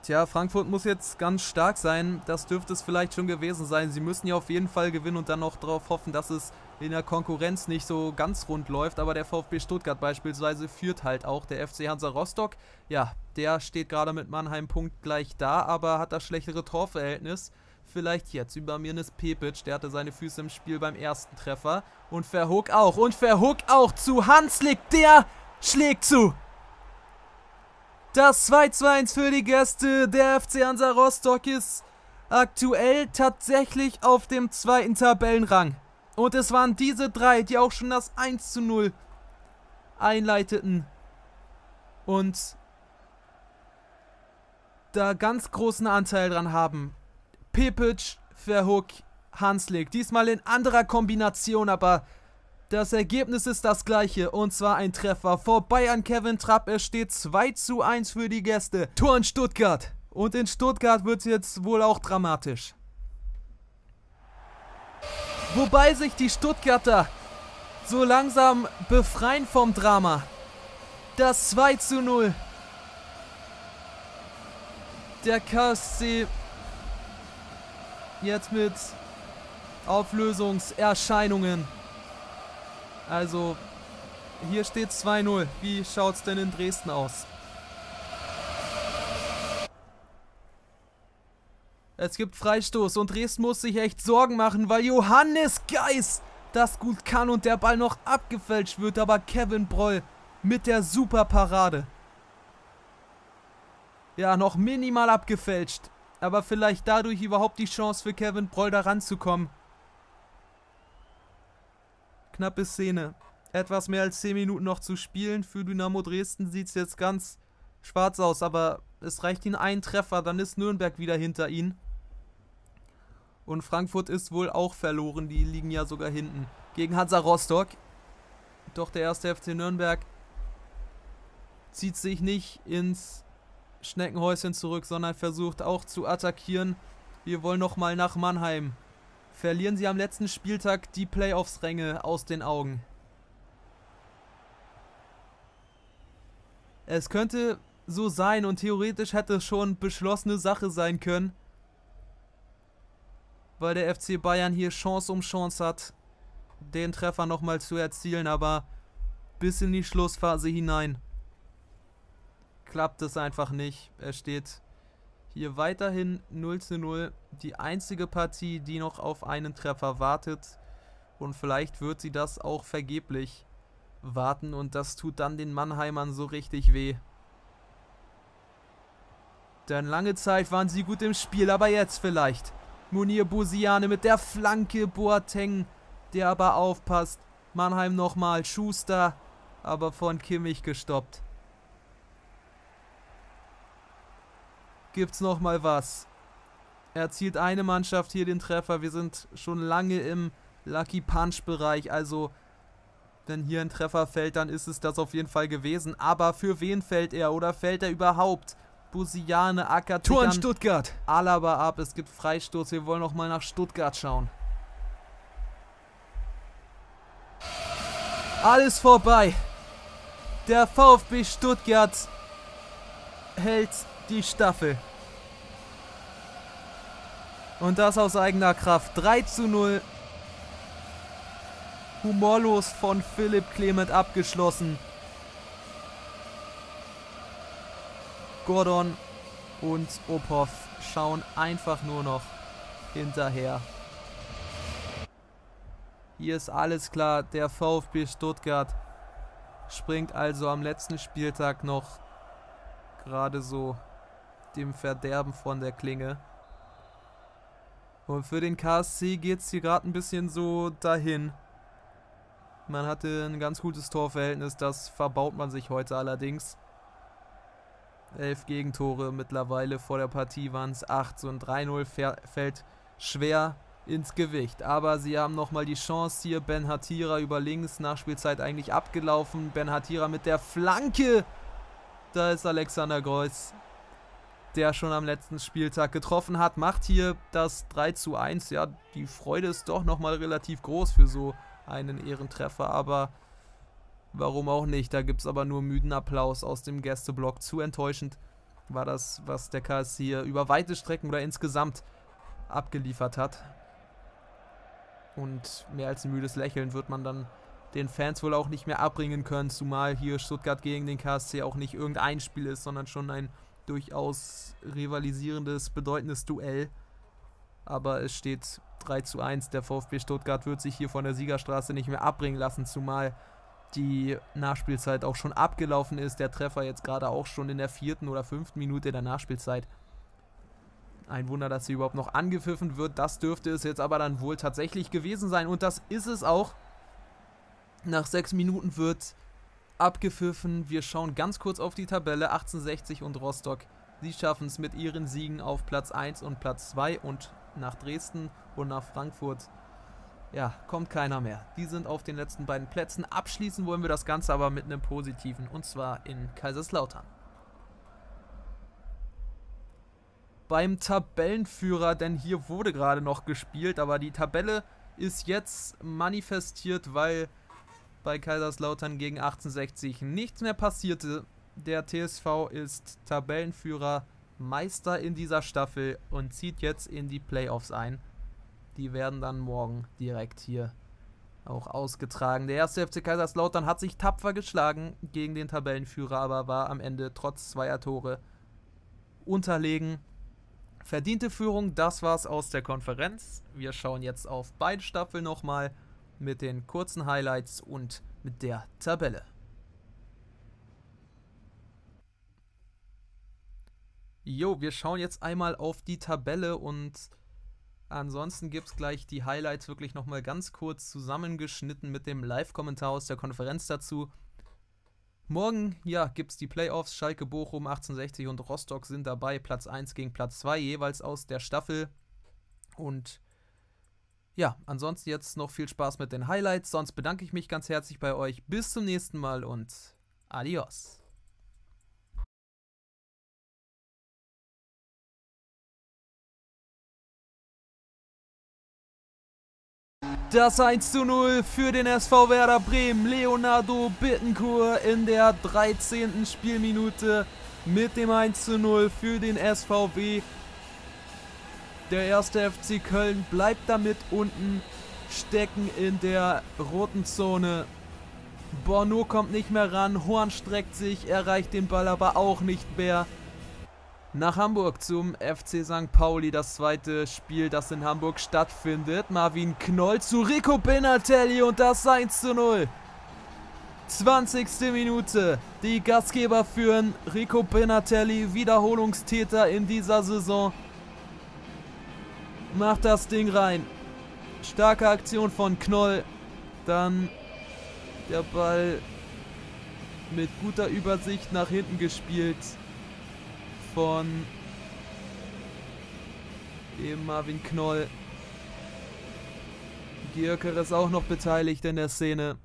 Tja, Frankfurt muss jetzt ganz stark sein. Das dürfte es vielleicht schon gewesen sein. Sie müssen ja auf jeden Fall gewinnen und dann noch darauf hoffen, dass es in der Konkurrenz nicht so ganz rund läuft. Aber der VfB Stuttgart beispielsweise führt halt auch. Der F C Hansa Rostock, ja, der steht gerade mit Mannheim punktgleich da, aber hat das schlechtere Torverhältnis. Vielleicht jetzt über Mirnes Pepic, der hatte seine Füße im Spiel beim ersten Treffer. Und Verhoek auch. Und Verhoek auch zu Hanslik, der schlägt zu. Das zwei zu eins für die Gäste. Der F C Hansa Rostock ist aktuell tatsächlich auf dem zweiten Tabellenrang. Und es waren diese drei, die auch schon das eins zu null einleiteten und da ganz großen Anteil dran haben. Pepic, Verhoek, Hanslik. Diesmal in anderer Kombination, aber das Ergebnis ist das gleiche und zwar ein Treffer vorbei an Kevin Trapp. Es steht zwei zu eins für die Gäste. Tor in Stuttgart und in Stuttgart wird es jetzt wohl auch dramatisch. Wobei sich die Stuttgarter so langsam befreien vom Drama. Das zwei zu null. Der K S C jetzt mit Auflösungserscheinungen. Also hier steht zwei null. Wie schaut es denn in Dresden aus? Es gibt Freistoß und Dresden muss sich echt Sorgen machen, weil Johannes Geis das gut kann und der Ball noch abgefälscht wird, aber Kevin Broll mit der Superparade. Ja, noch minimal abgefälscht, aber vielleicht dadurch überhaupt die Chance für Kevin Broll da ranzukommen. Knappe Szene. Etwas mehr als zehn Minuten noch zu spielen. Für Dynamo Dresden sieht es jetzt ganz schwarz aus, aber es reicht ihnen ein Treffer, dann ist Nürnberg wieder hinter ihnen. Und Frankfurt ist wohl auch verloren, die liegen ja sogar hinten gegen Hansa Rostock. Doch der erste F C Nürnberg zieht sich nicht ins Schneckenhäuschen zurück, sondern versucht auch zu attackieren. Wir wollen nochmal nach Mannheim. Verlieren sie am letzten Spieltag die Playoffs-Ränge aus den Augen. Es könnte so sein und theoretisch hätte es schon beschlossene Sache sein können, weil der F C Bayern hier Chance um Chance hat, den Treffer nochmal zu erzielen, aber bis in die Schlussphase hinein klappt es einfach nicht. Es steht hier weiterhin null zu null, die einzige Partie, die noch auf einen Treffer wartet, und vielleicht wird sie das auch vergeblich warten und das tut dann den Mannheimern so richtig weh. Denn lange Zeit waren sie gut im Spiel, aber jetzt vielleicht. Munir Busiane mit der Flanke, Boateng, der aber aufpasst. Mannheim nochmal, Schuster, aber von Kimmich gestoppt. Gibt's nochmal was? Erzielt eine Mannschaft hier den Treffer. Wir sind schon lange im Lucky Punch Bereich, also wenn hier ein Treffer fällt, dann ist es das auf jeden Fall gewesen. Aber für wen fällt er oder fällt er überhaupt? Busiane, Acker, Tor in Stuttgart. Alaba ab, es gibt Freistoß. Wir wollen noch mal nach Stuttgart schauen. Alles vorbei. Der VfB Stuttgart hält die Staffel. Und das aus eigener Kraft. drei zu null. Humorlos von Philipp Clement abgeschlossen. Gordon und Opov schauen einfach nur noch hinterher. Hier ist alles klar, der VfB Stuttgart springt also am letzten Spieltag noch gerade so dem Verderben von der Klinge. Und für den K S C geht es hier gerade ein bisschen so dahin. Man hatte ein ganz gutes Torverhältnis, das verbaut man sich heute allerdings. Elf Gegentore mittlerweile, vor der Partie waren es acht, so ein drei null fällt schwer ins Gewicht. Aber sie haben nochmal die Chance hier, Ben Hatira über links, Nachspielzeit eigentlich abgelaufen, Ben Hatira mit der Flanke, da ist Alexander Groß, der schon am letzten Spieltag getroffen hat, macht hier das drei zu eins, ja, die Freude ist doch nochmal relativ groß für so einen Ehrentreffer, aber warum auch nicht, da gibt es aber nur müden Applaus aus dem Gästeblock. Zu enttäuschend war das, was der K S C hier über weite Strecken oder insgesamt abgeliefert hat. Und mehr als ein müdes Lächeln wird man dann den Fans wohl auch nicht mehr abbringen können, zumal hier Stuttgart gegen den K S C auch nicht irgendein Spiel ist, sondern schon ein durchaus rivalisierendes, bedeutendes Duell. Aber es steht drei zu eins, der VfB Stuttgart wird sich hier von der Siegerstraße nicht mehr abbringen lassen, zumal die Nachspielzeit auch schon abgelaufen ist. Der Treffer jetzt gerade auch schon in der vierten oder fünften Minute der Nachspielzeit. Ein Wunder, dass sie überhaupt noch angepfiffen wird. Das dürfte es jetzt aber dann wohl tatsächlich gewesen sein. Und das ist es auch. Nach sechs Minuten wird abgepfiffen. Wir schauen ganz kurz auf die Tabelle. achtzehnhundertsechzig und Rostock. Sie schaffen es mit ihren Siegen auf Platz eins und Platz zwei. Und nach Dresden und nach Frankfurt, ja, kommt keiner mehr. Die sind auf den letzten beiden Plätzen. Abschließen wollen wir das Ganze aber mit einem positiven, und zwar in Kaiserslautern. Beim Tabellenführer, denn hier wurde gerade noch gespielt, aber die Tabelle ist jetzt manifestiert, weil bei Kaiserslautern gegen achtzehnhundertsechzig nichts mehr passierte. Der T S V ist Tabellenführer, Meister in dieser Staffel und zieht jetzt in die Playoffs ein. Die werden dann morgen direkt hier auch ausgetragen. Der erste F C Kaiserslautern hat sich tapfer geschlagen gegen den Tabellenführer, aber war am Ende trotz zweier Tore unterlegen. Verdiente Führung, das war's aus der Konferenz. Wir schauen jetzt auf beide Staffeln nochmal mit den kurzen Highlights und mit der Tabelle. Jo, wir schauen jetzt einmal auf die Tabelle und ansonsten gibt es gleich die Highlights wirklich nochmal ganz kurz zusammengeschnitten mit dem Live-Kommentar aus der Konferenz dazu. Morgen, ja, gibt es die Playoffs. Schalke, Bochum, achtzehnhundertsechzig und Rostock sind dabei. Platz eins gegen Platz zwei jeweils aus der Staffel. Und ja, ansonsten jetzt noch viel Spaß mit den Highlights. Sonst bedanke ich mich ganz herzlich bei euch. Bis zum nächsten Mal und adios. Das eins zu null für den S V Werder Bremen. Leonardo Bittencourt in der dreizehnten Spielminute mit dem eins zu null für den S V W. Der erste F C Köln bleibt damit unten stecken in der roten Zone. Borno kommt nicht mehr ran, Horn streckt sich, erreicht den Ball aber auch nicht mehr. Nach Hamburg zum F C Sankt Pauli, das zweite Spiel, das in Hamburg stattfindet. Marvin Knoll zu Rico Benatelli und das eins zu null. zwanzigste Minute, die Gastgeber führen. Rico Benatelli, Wiederholungstäter in dieser Saison, macht das Ding rein. Starke Aktion von Knoll. Dann der Ball mit guter Übersicht nach hinten gespielt von eben Marvin Knoll. Gierker ist auch noch beteiligt in der Szene.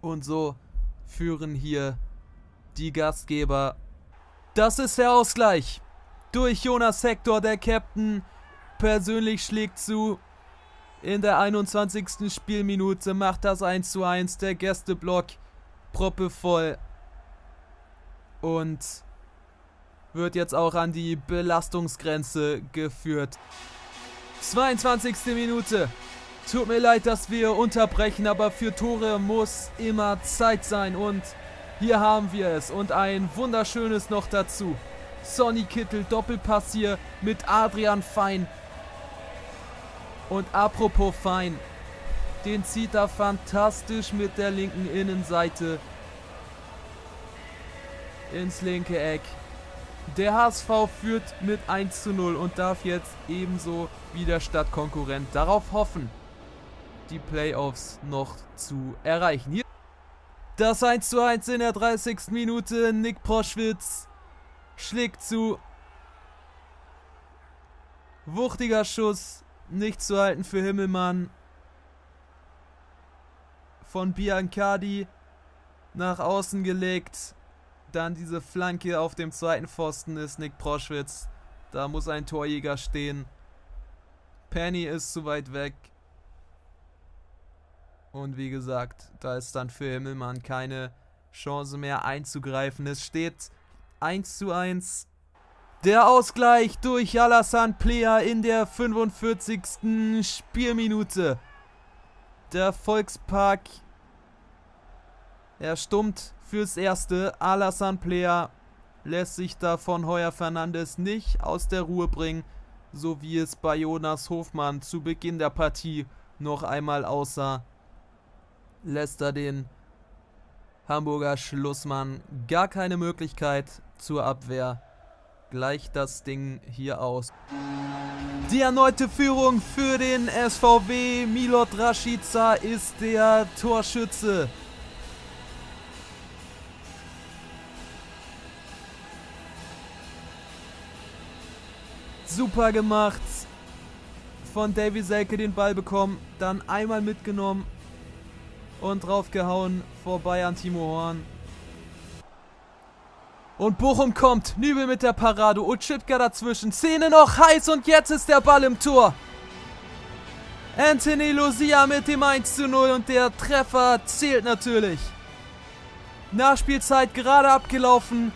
Und so führen hier die Gastgeber. Das ist der Ausgleich durch Jonas Hector, der Captain. Persönlich schlägt zu in der einundzwanzigsten Spielminute, macht das eins zu eins. Der Gästeblock proppevoll. Und wird jetzt auch an die Belastungsgrenze geführt. zweiundzwanzigste Minute. Tut mir leid, dass wir unterbrechen, aber für Tore muss immer Zeit sein. Und hier haben wir es. Und ein wunderschönes noch dazu. Sonny Kittel, Doppelpass hier mit Adrian Fein. Und apropos Fein, den zieht er fantastisch mit der linken Innenseite ins linke Eck. Der H S V führt mit eins zu null und darf jetzt ebenso wie der Stadtkonkurrent darauf hoffen, die Playoffs noch zu erreichen. Hier das eins zu eins in der dreißigsten Minute. Nick Proschwitz schlägt zu. Wuchtiger Schuss, nicht zu halten für Himmelmann. Von Biancardi nach außen gelegt. Dann diese Flanke auf dem zweiten Pfosten ist Nick Proschwitz. Da muss ein Torjäger stehen. Penny ist zu weit weg. Und wie gesagt, da ist dann für Himmelmann keine Chance mehr einzugreifen. Es steht eins zu eins. Der Ausgleich durch Alassane Plea in der fünfundvierzigsten Spielminute. Der Volkspark erstummt fürs Erste. Alassane Plea lässt sich da von Heuer Fernandes nicht aus der Ruhe bringen, so wie es bei Jonas Hofmann zu Beginn der Partie noch einmal aussah. Lässt er den Hamburger Schlussmann gar keine Möglichkeit zur Abwehr. Gleicht das Ding hier aus. Die erneute Führung für den S V W. Milot Rashica ist der Torschütze. Super gemacht. Von Davy Selke den Ball bekommen, dann einmal mitgenommen und draufgehauen, vorbei an Timo Horn. Und Bochum kommt, Nübel mit der Parade, Utschipka dazwischen, Szene noch heiß und jetzt ist der Ball im Tor. Anthony Lucia mit dem eins zu null und der Treffer zählt natürlich. Nachspielzeit gerade abgelaufen.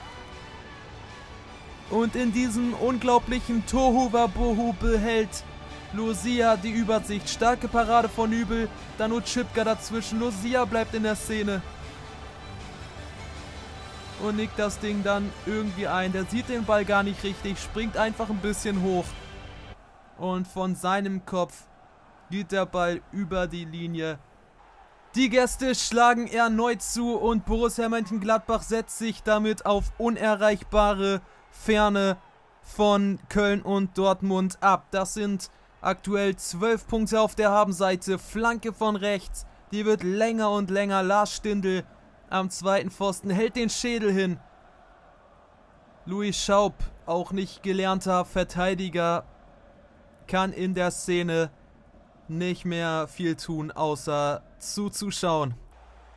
Und in diesem unglaublichen Tohuwabohu behält Lucia die Übersicht. Starke Parade von Übel, dann Utschipka dazwischen. Lucia bleibt in der Szene. Und nickt das Ding dann irgendwie ein. Der sieht den Ball gar nicht richtig, springt einfach ein bisschen hoch. Und von seinem Kopf geht der Ball über die Linie. Die Gäste schlagen erneut zu und Borussia Mönchengladbach setzt sich damit auf unerreichbare Ferne von Köln und Dortmund ab. Das sind aktuell zwölf Punkte auf der Habenseite. Flanke von rechts, die wird länger und länger. Lars Stindl am zweiten Pfosten hält den Schädel hin. Louis Schaub, auch nicht gelernter Verteidiger, kann in der Szene nicht mehr viel tun, außer zuzuschauen.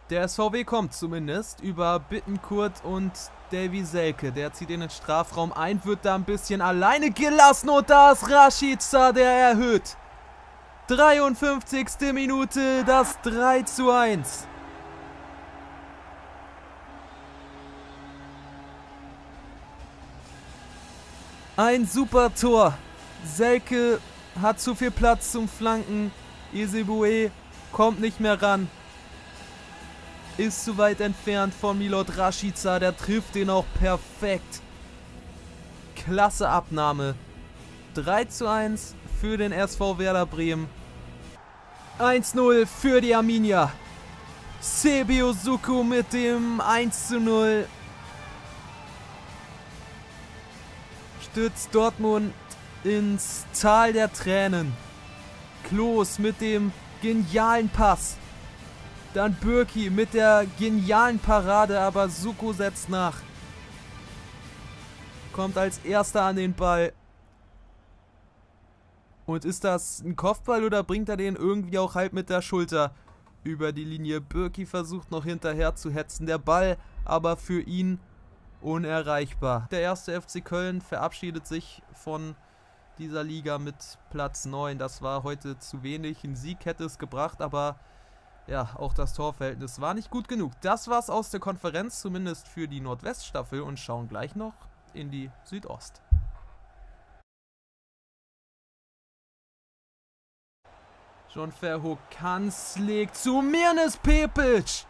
Der S V W kommt zumindest über Bittenkurt und Davy Selke. Der zieht in den Strafraum ein, wird da ein bisschen alleine gelassen und da ist Rashica, der erhöht. dreiundfünfzigste Minute, das drei zu eins. Ein super Tor. Selke hat zu viel Platz zum Flanken. Ezebue kommt nicht mehr ran. Ist zu weit entfernt von Milot Rashica. Der trifft den auch perfekt. Klasse Abnahme. drei zu eins für den S V Werder Bremen. eins zu null für die Arminia. Sebi Ozuku mit dem eins zu null. Stützt Dortmund ins Tal der Tränen. Klos mit dem genialen Pass. Dann Bürki mit der genialen Parade, aber Suko setzt nach. Kommt als erster an den Ball. Und ist das ein Kopfball oder bringt er den irgendwie auch halb mit der Schulter über die Linie? Bürki versucht noch hinterher zu hetzen. Der Ball aber für ihn unerreichbar. Der erste F C Köln verabschiedet sich von dieser Liga mit Platz neun. Das war heute zu wenig. Ein Sieg hätte es gebracht, aber ja, auch das Torverhältnis war nicht gut genug. Das war's aus der Konferenz, zumindest für die Nordweststaffel, und schauen gleich noch in die Südost. John Verhoekans legt zu Mirnes Pepic.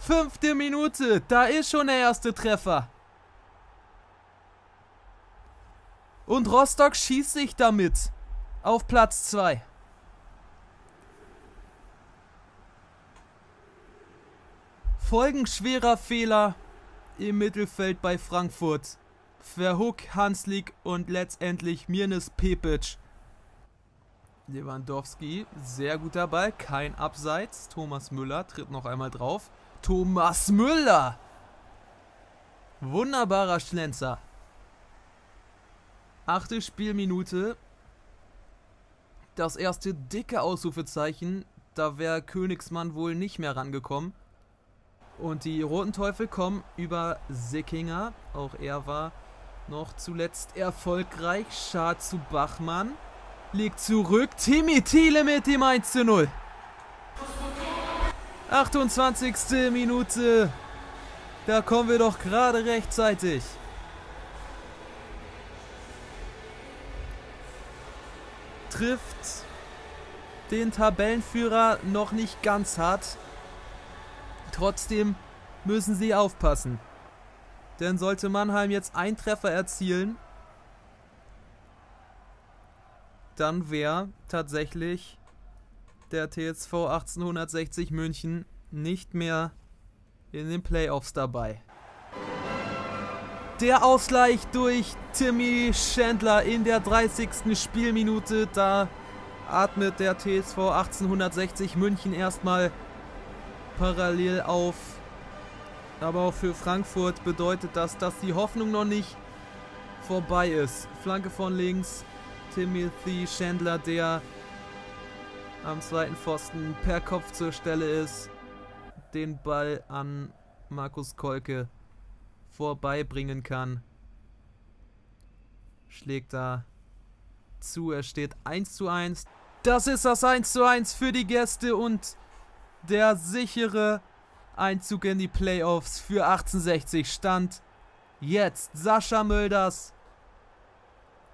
Fünfte Minute, da ist schon der erste Treffer. Und Rostock schießt sich damit auf Platz zwei. Folgenschwerer Fehler im Mittelfeld bei Frankfurt. Verhoek, Hanslik und letztendlich Mirnes Pepic. Lewandowski, sehr guter Ball, kein Abseits. Thomas Müller tritt noch einmal drauf. Thomas Müller! Wunderbarer Schlenzer. Achte Spielminute. Das erste dicke Ausrufezeichen. Da wäre Königsmann wohl nicht mehr rangekommen. Und die Roten Teufel kommen über Sickinger. Auch er war noch zuletzt erfolgreich. Schad zu Bachmann. Liegt zurück. Timmy Thiele mit dem eins zu null. achtundzwanzigste Minute. Da kommen wir doch gerade rechtzeitig. Trifft den Tabellenführer noch nicht ganz hart. Trotzdem müssen sie aufpassen. Denn sollte Mannheim jetzt einen Treffer erzielen, dann wäre tatsächlich der T S V achtzehnhundertsechzig München nicht mehr in den Playoffs dabei. Der Ausgleich durch Timmy Schendler in der dreißigsten Spielminute. Da atmet der T S V achtzehnhundertsechzig München erstmal parallel auf. Aber auch für Frankfurt bedeutet das, dass die Hoffnung noch nicht vorbei ist. Flanke von links. Timothy Schendler, der am zweiten Pfosten per Kopf zur Stelle ist, den Ball an Markus Kolke vorbeibringen kann. Schlägt da zu, er steht eins zu eins. Das ist das eins zu eins für die Gäste und der sichere Einzug in die Playoffs für achtzehnhundertsechzig stand jetzt Sascha Mölders.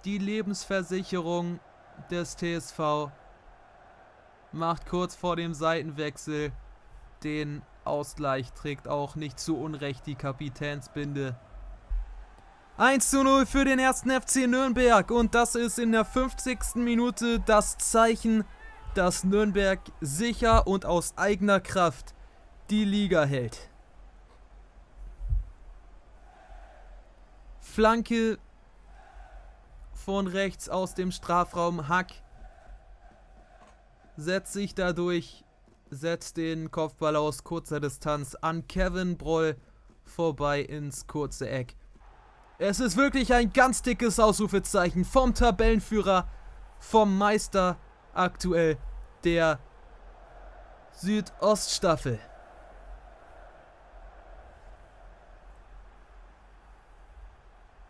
Die Lebensversicherung des T S V macht kurz vor dem Seitenwechsel den Ausgleich, trägt auch nicht zu Unrecht die Kapitänsbinde. eins zu null für den ersten F C Nürnberg und das ist in der fünfzigsten Minute das Zeichen, dass Nürnberg sicher und aus eigener Kraft die Liga hält. Flanke von rechts aus dem Strafraum, Hack setzt sich dadurch, setzt den Kopfball aus kurzer Distanz an Kevin Broll vorbei ins kurze Eck. Es ist wirklich ein ganz dickes Ausrufezeichen vom Tabellenführer, vom Meister aktuell der Südoststaffel.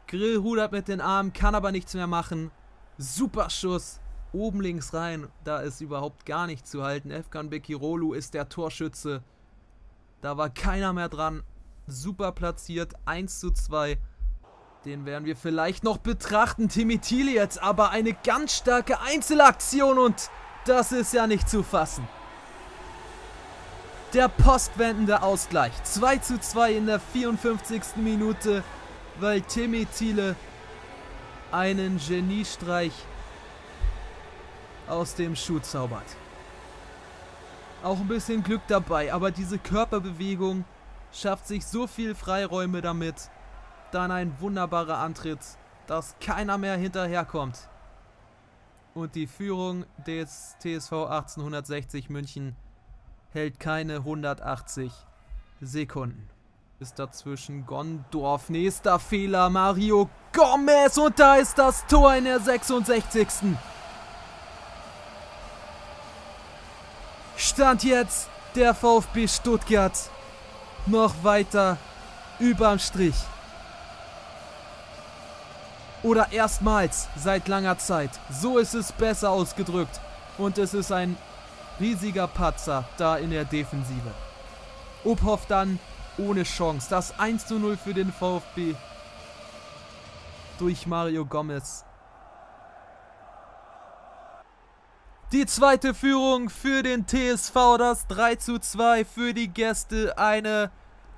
Grill rudert mit den Armen, kann aber nichts mehr machen. Super Schuss, oben links rein, da ist überhaupt gar nicht zu halten. Efkan Bekirolu ist der Torschütze, da war keiner mehr dran. Super platziert, eins zu zwei. Den werden wir vielleicht noch betrachten. Timmy Thiele jetzt aber eine ganz starke Einzelaktion und das ist ja nicht zu fassen. Der postwendende Ausgleich. zwei zu zwei in der vierundfünfzigsten Minute, weil Timmy Thiele einen Geniestreich aus dem Schuh zaubert. Auch ein bisschen Glück dabei, aber diese Körperbewegung schafft sich so viel Freiräume damit. Dann ein wunderbarer Antritt, dass keiner mehr hinterherkommt. Und die Führung des T S V achtzehnhundertsechzig München hält keine hundertachtzig Sekunden. Ist dazwischen Gondorf, nächster Fehler, Mario Gomez und da ist das Tor in der sechsundsechzigsten Stand jetzt der VfB Stuttgart noch weiter überm Strich. Oder erstmals seit langer Zeit. So ist es besser ausgedrückt. Und es ist ein riesiger Patzer da in der Defensive. Uphoff dann ohne Chance. Das eins zu null für den VfB. Durch Mario Gomez. Die zweite Führung für den T S V. Das drei zu zwei für die Gäste. Eine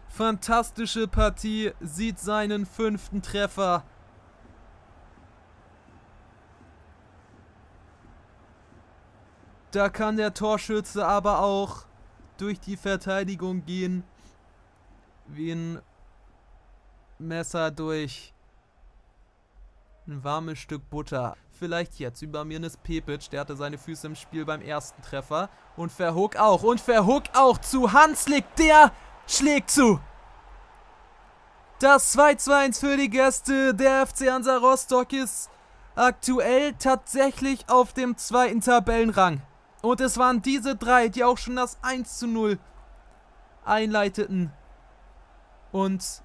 fantastische Partie. Sieht seinen fünften Treffer. Da kann der Torschütze aber auch durch die Verteidigung gehen, wie ein Messer durch ein warmes Stück Butter. Vielleicht jetzt über Mirnes Pepic, der hatte seine Füße im Spiel beim ersten Treffer. Und Verhoek auch, und Verhoek auch zu Hanslik, der schlägt zu. Das zwei zu eins für die Gäste, der F C Hansa Rostock ist aktuell tatsächlich auf dem zweiten Tabellenrang. Und es waren diese drei, die auch schon das eins zu null einleiteten und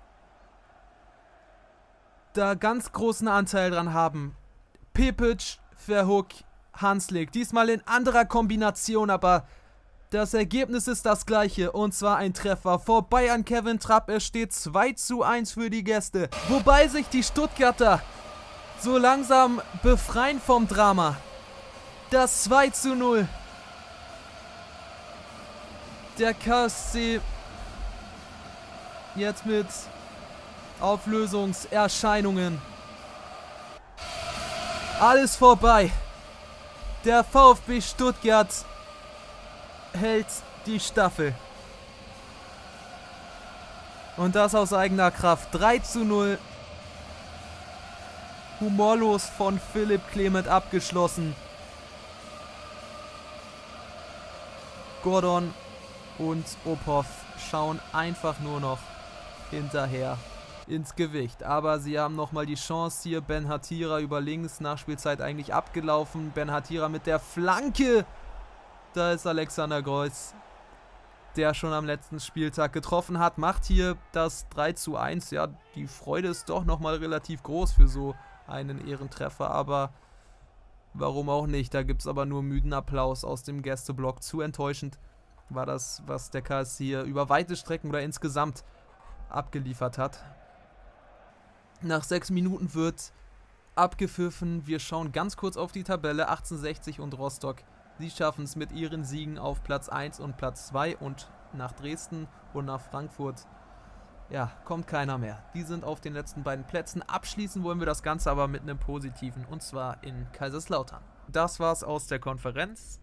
da ganz großen Anteil dran haben. Pepic, Verhoek, Hanslik. Diesmal in anderer Kombination, aber das Ergebnis ist das gleiche. Und zwar ein Treffer vorbei an Kevin Trapp. Es steht zwei zu eins für die Gäste. Wobei sich die Stuttgarter so langsam befreien vom Drama. Das zwei zu null. Der K S C jetzt mit Auflösungserscheinungen. Alles vorbei. Der VfB Stuttgart hält die Staffel. Und das aus eigener Kraft. drei zu null. Humorlos von Philipp Clement abgeschlossen. Gordon und Ophoff schauen einfach nur noch hinterher ins Gewicht. Aber sie haben nochmal die Chance hier. Ben Hatira über links, Nachspielzeit eigentlich abgelaufen. Ben Hatira mit der Flanke. Da ist Alexander Groß, der schon am letzten Spieltag getroffen hat. Macht hier das drei zu eins. Ja, die Freude ist doch nochmal relativ groß für so einen Ehrentreffer. Aber Warum auch nicht? Da gibt es aber nur müden Applaus aus dem Gästeblock. Zu enttäuschend war das, was der K S C hier über weite Strecken oder insgesamt abgeliefert hat. Nach sechs Minuten wird abgepfiffen. Wir schauen ganz kurz auf die Tabelle. achtzehnhundertsechzig und Rostock. Sie schaffen es mit ihren Siegen auf Platz eins und Platz zwei. Und nach Dresden und nach Frankfurt, ja, kommt keiner mehr. Die sind auf den letzten beiden Plätzen. Abschließen wollen wir das Ganze aber mit einem positiven, und zwar in Kaiserslautern. Das war's aus der Konferenz.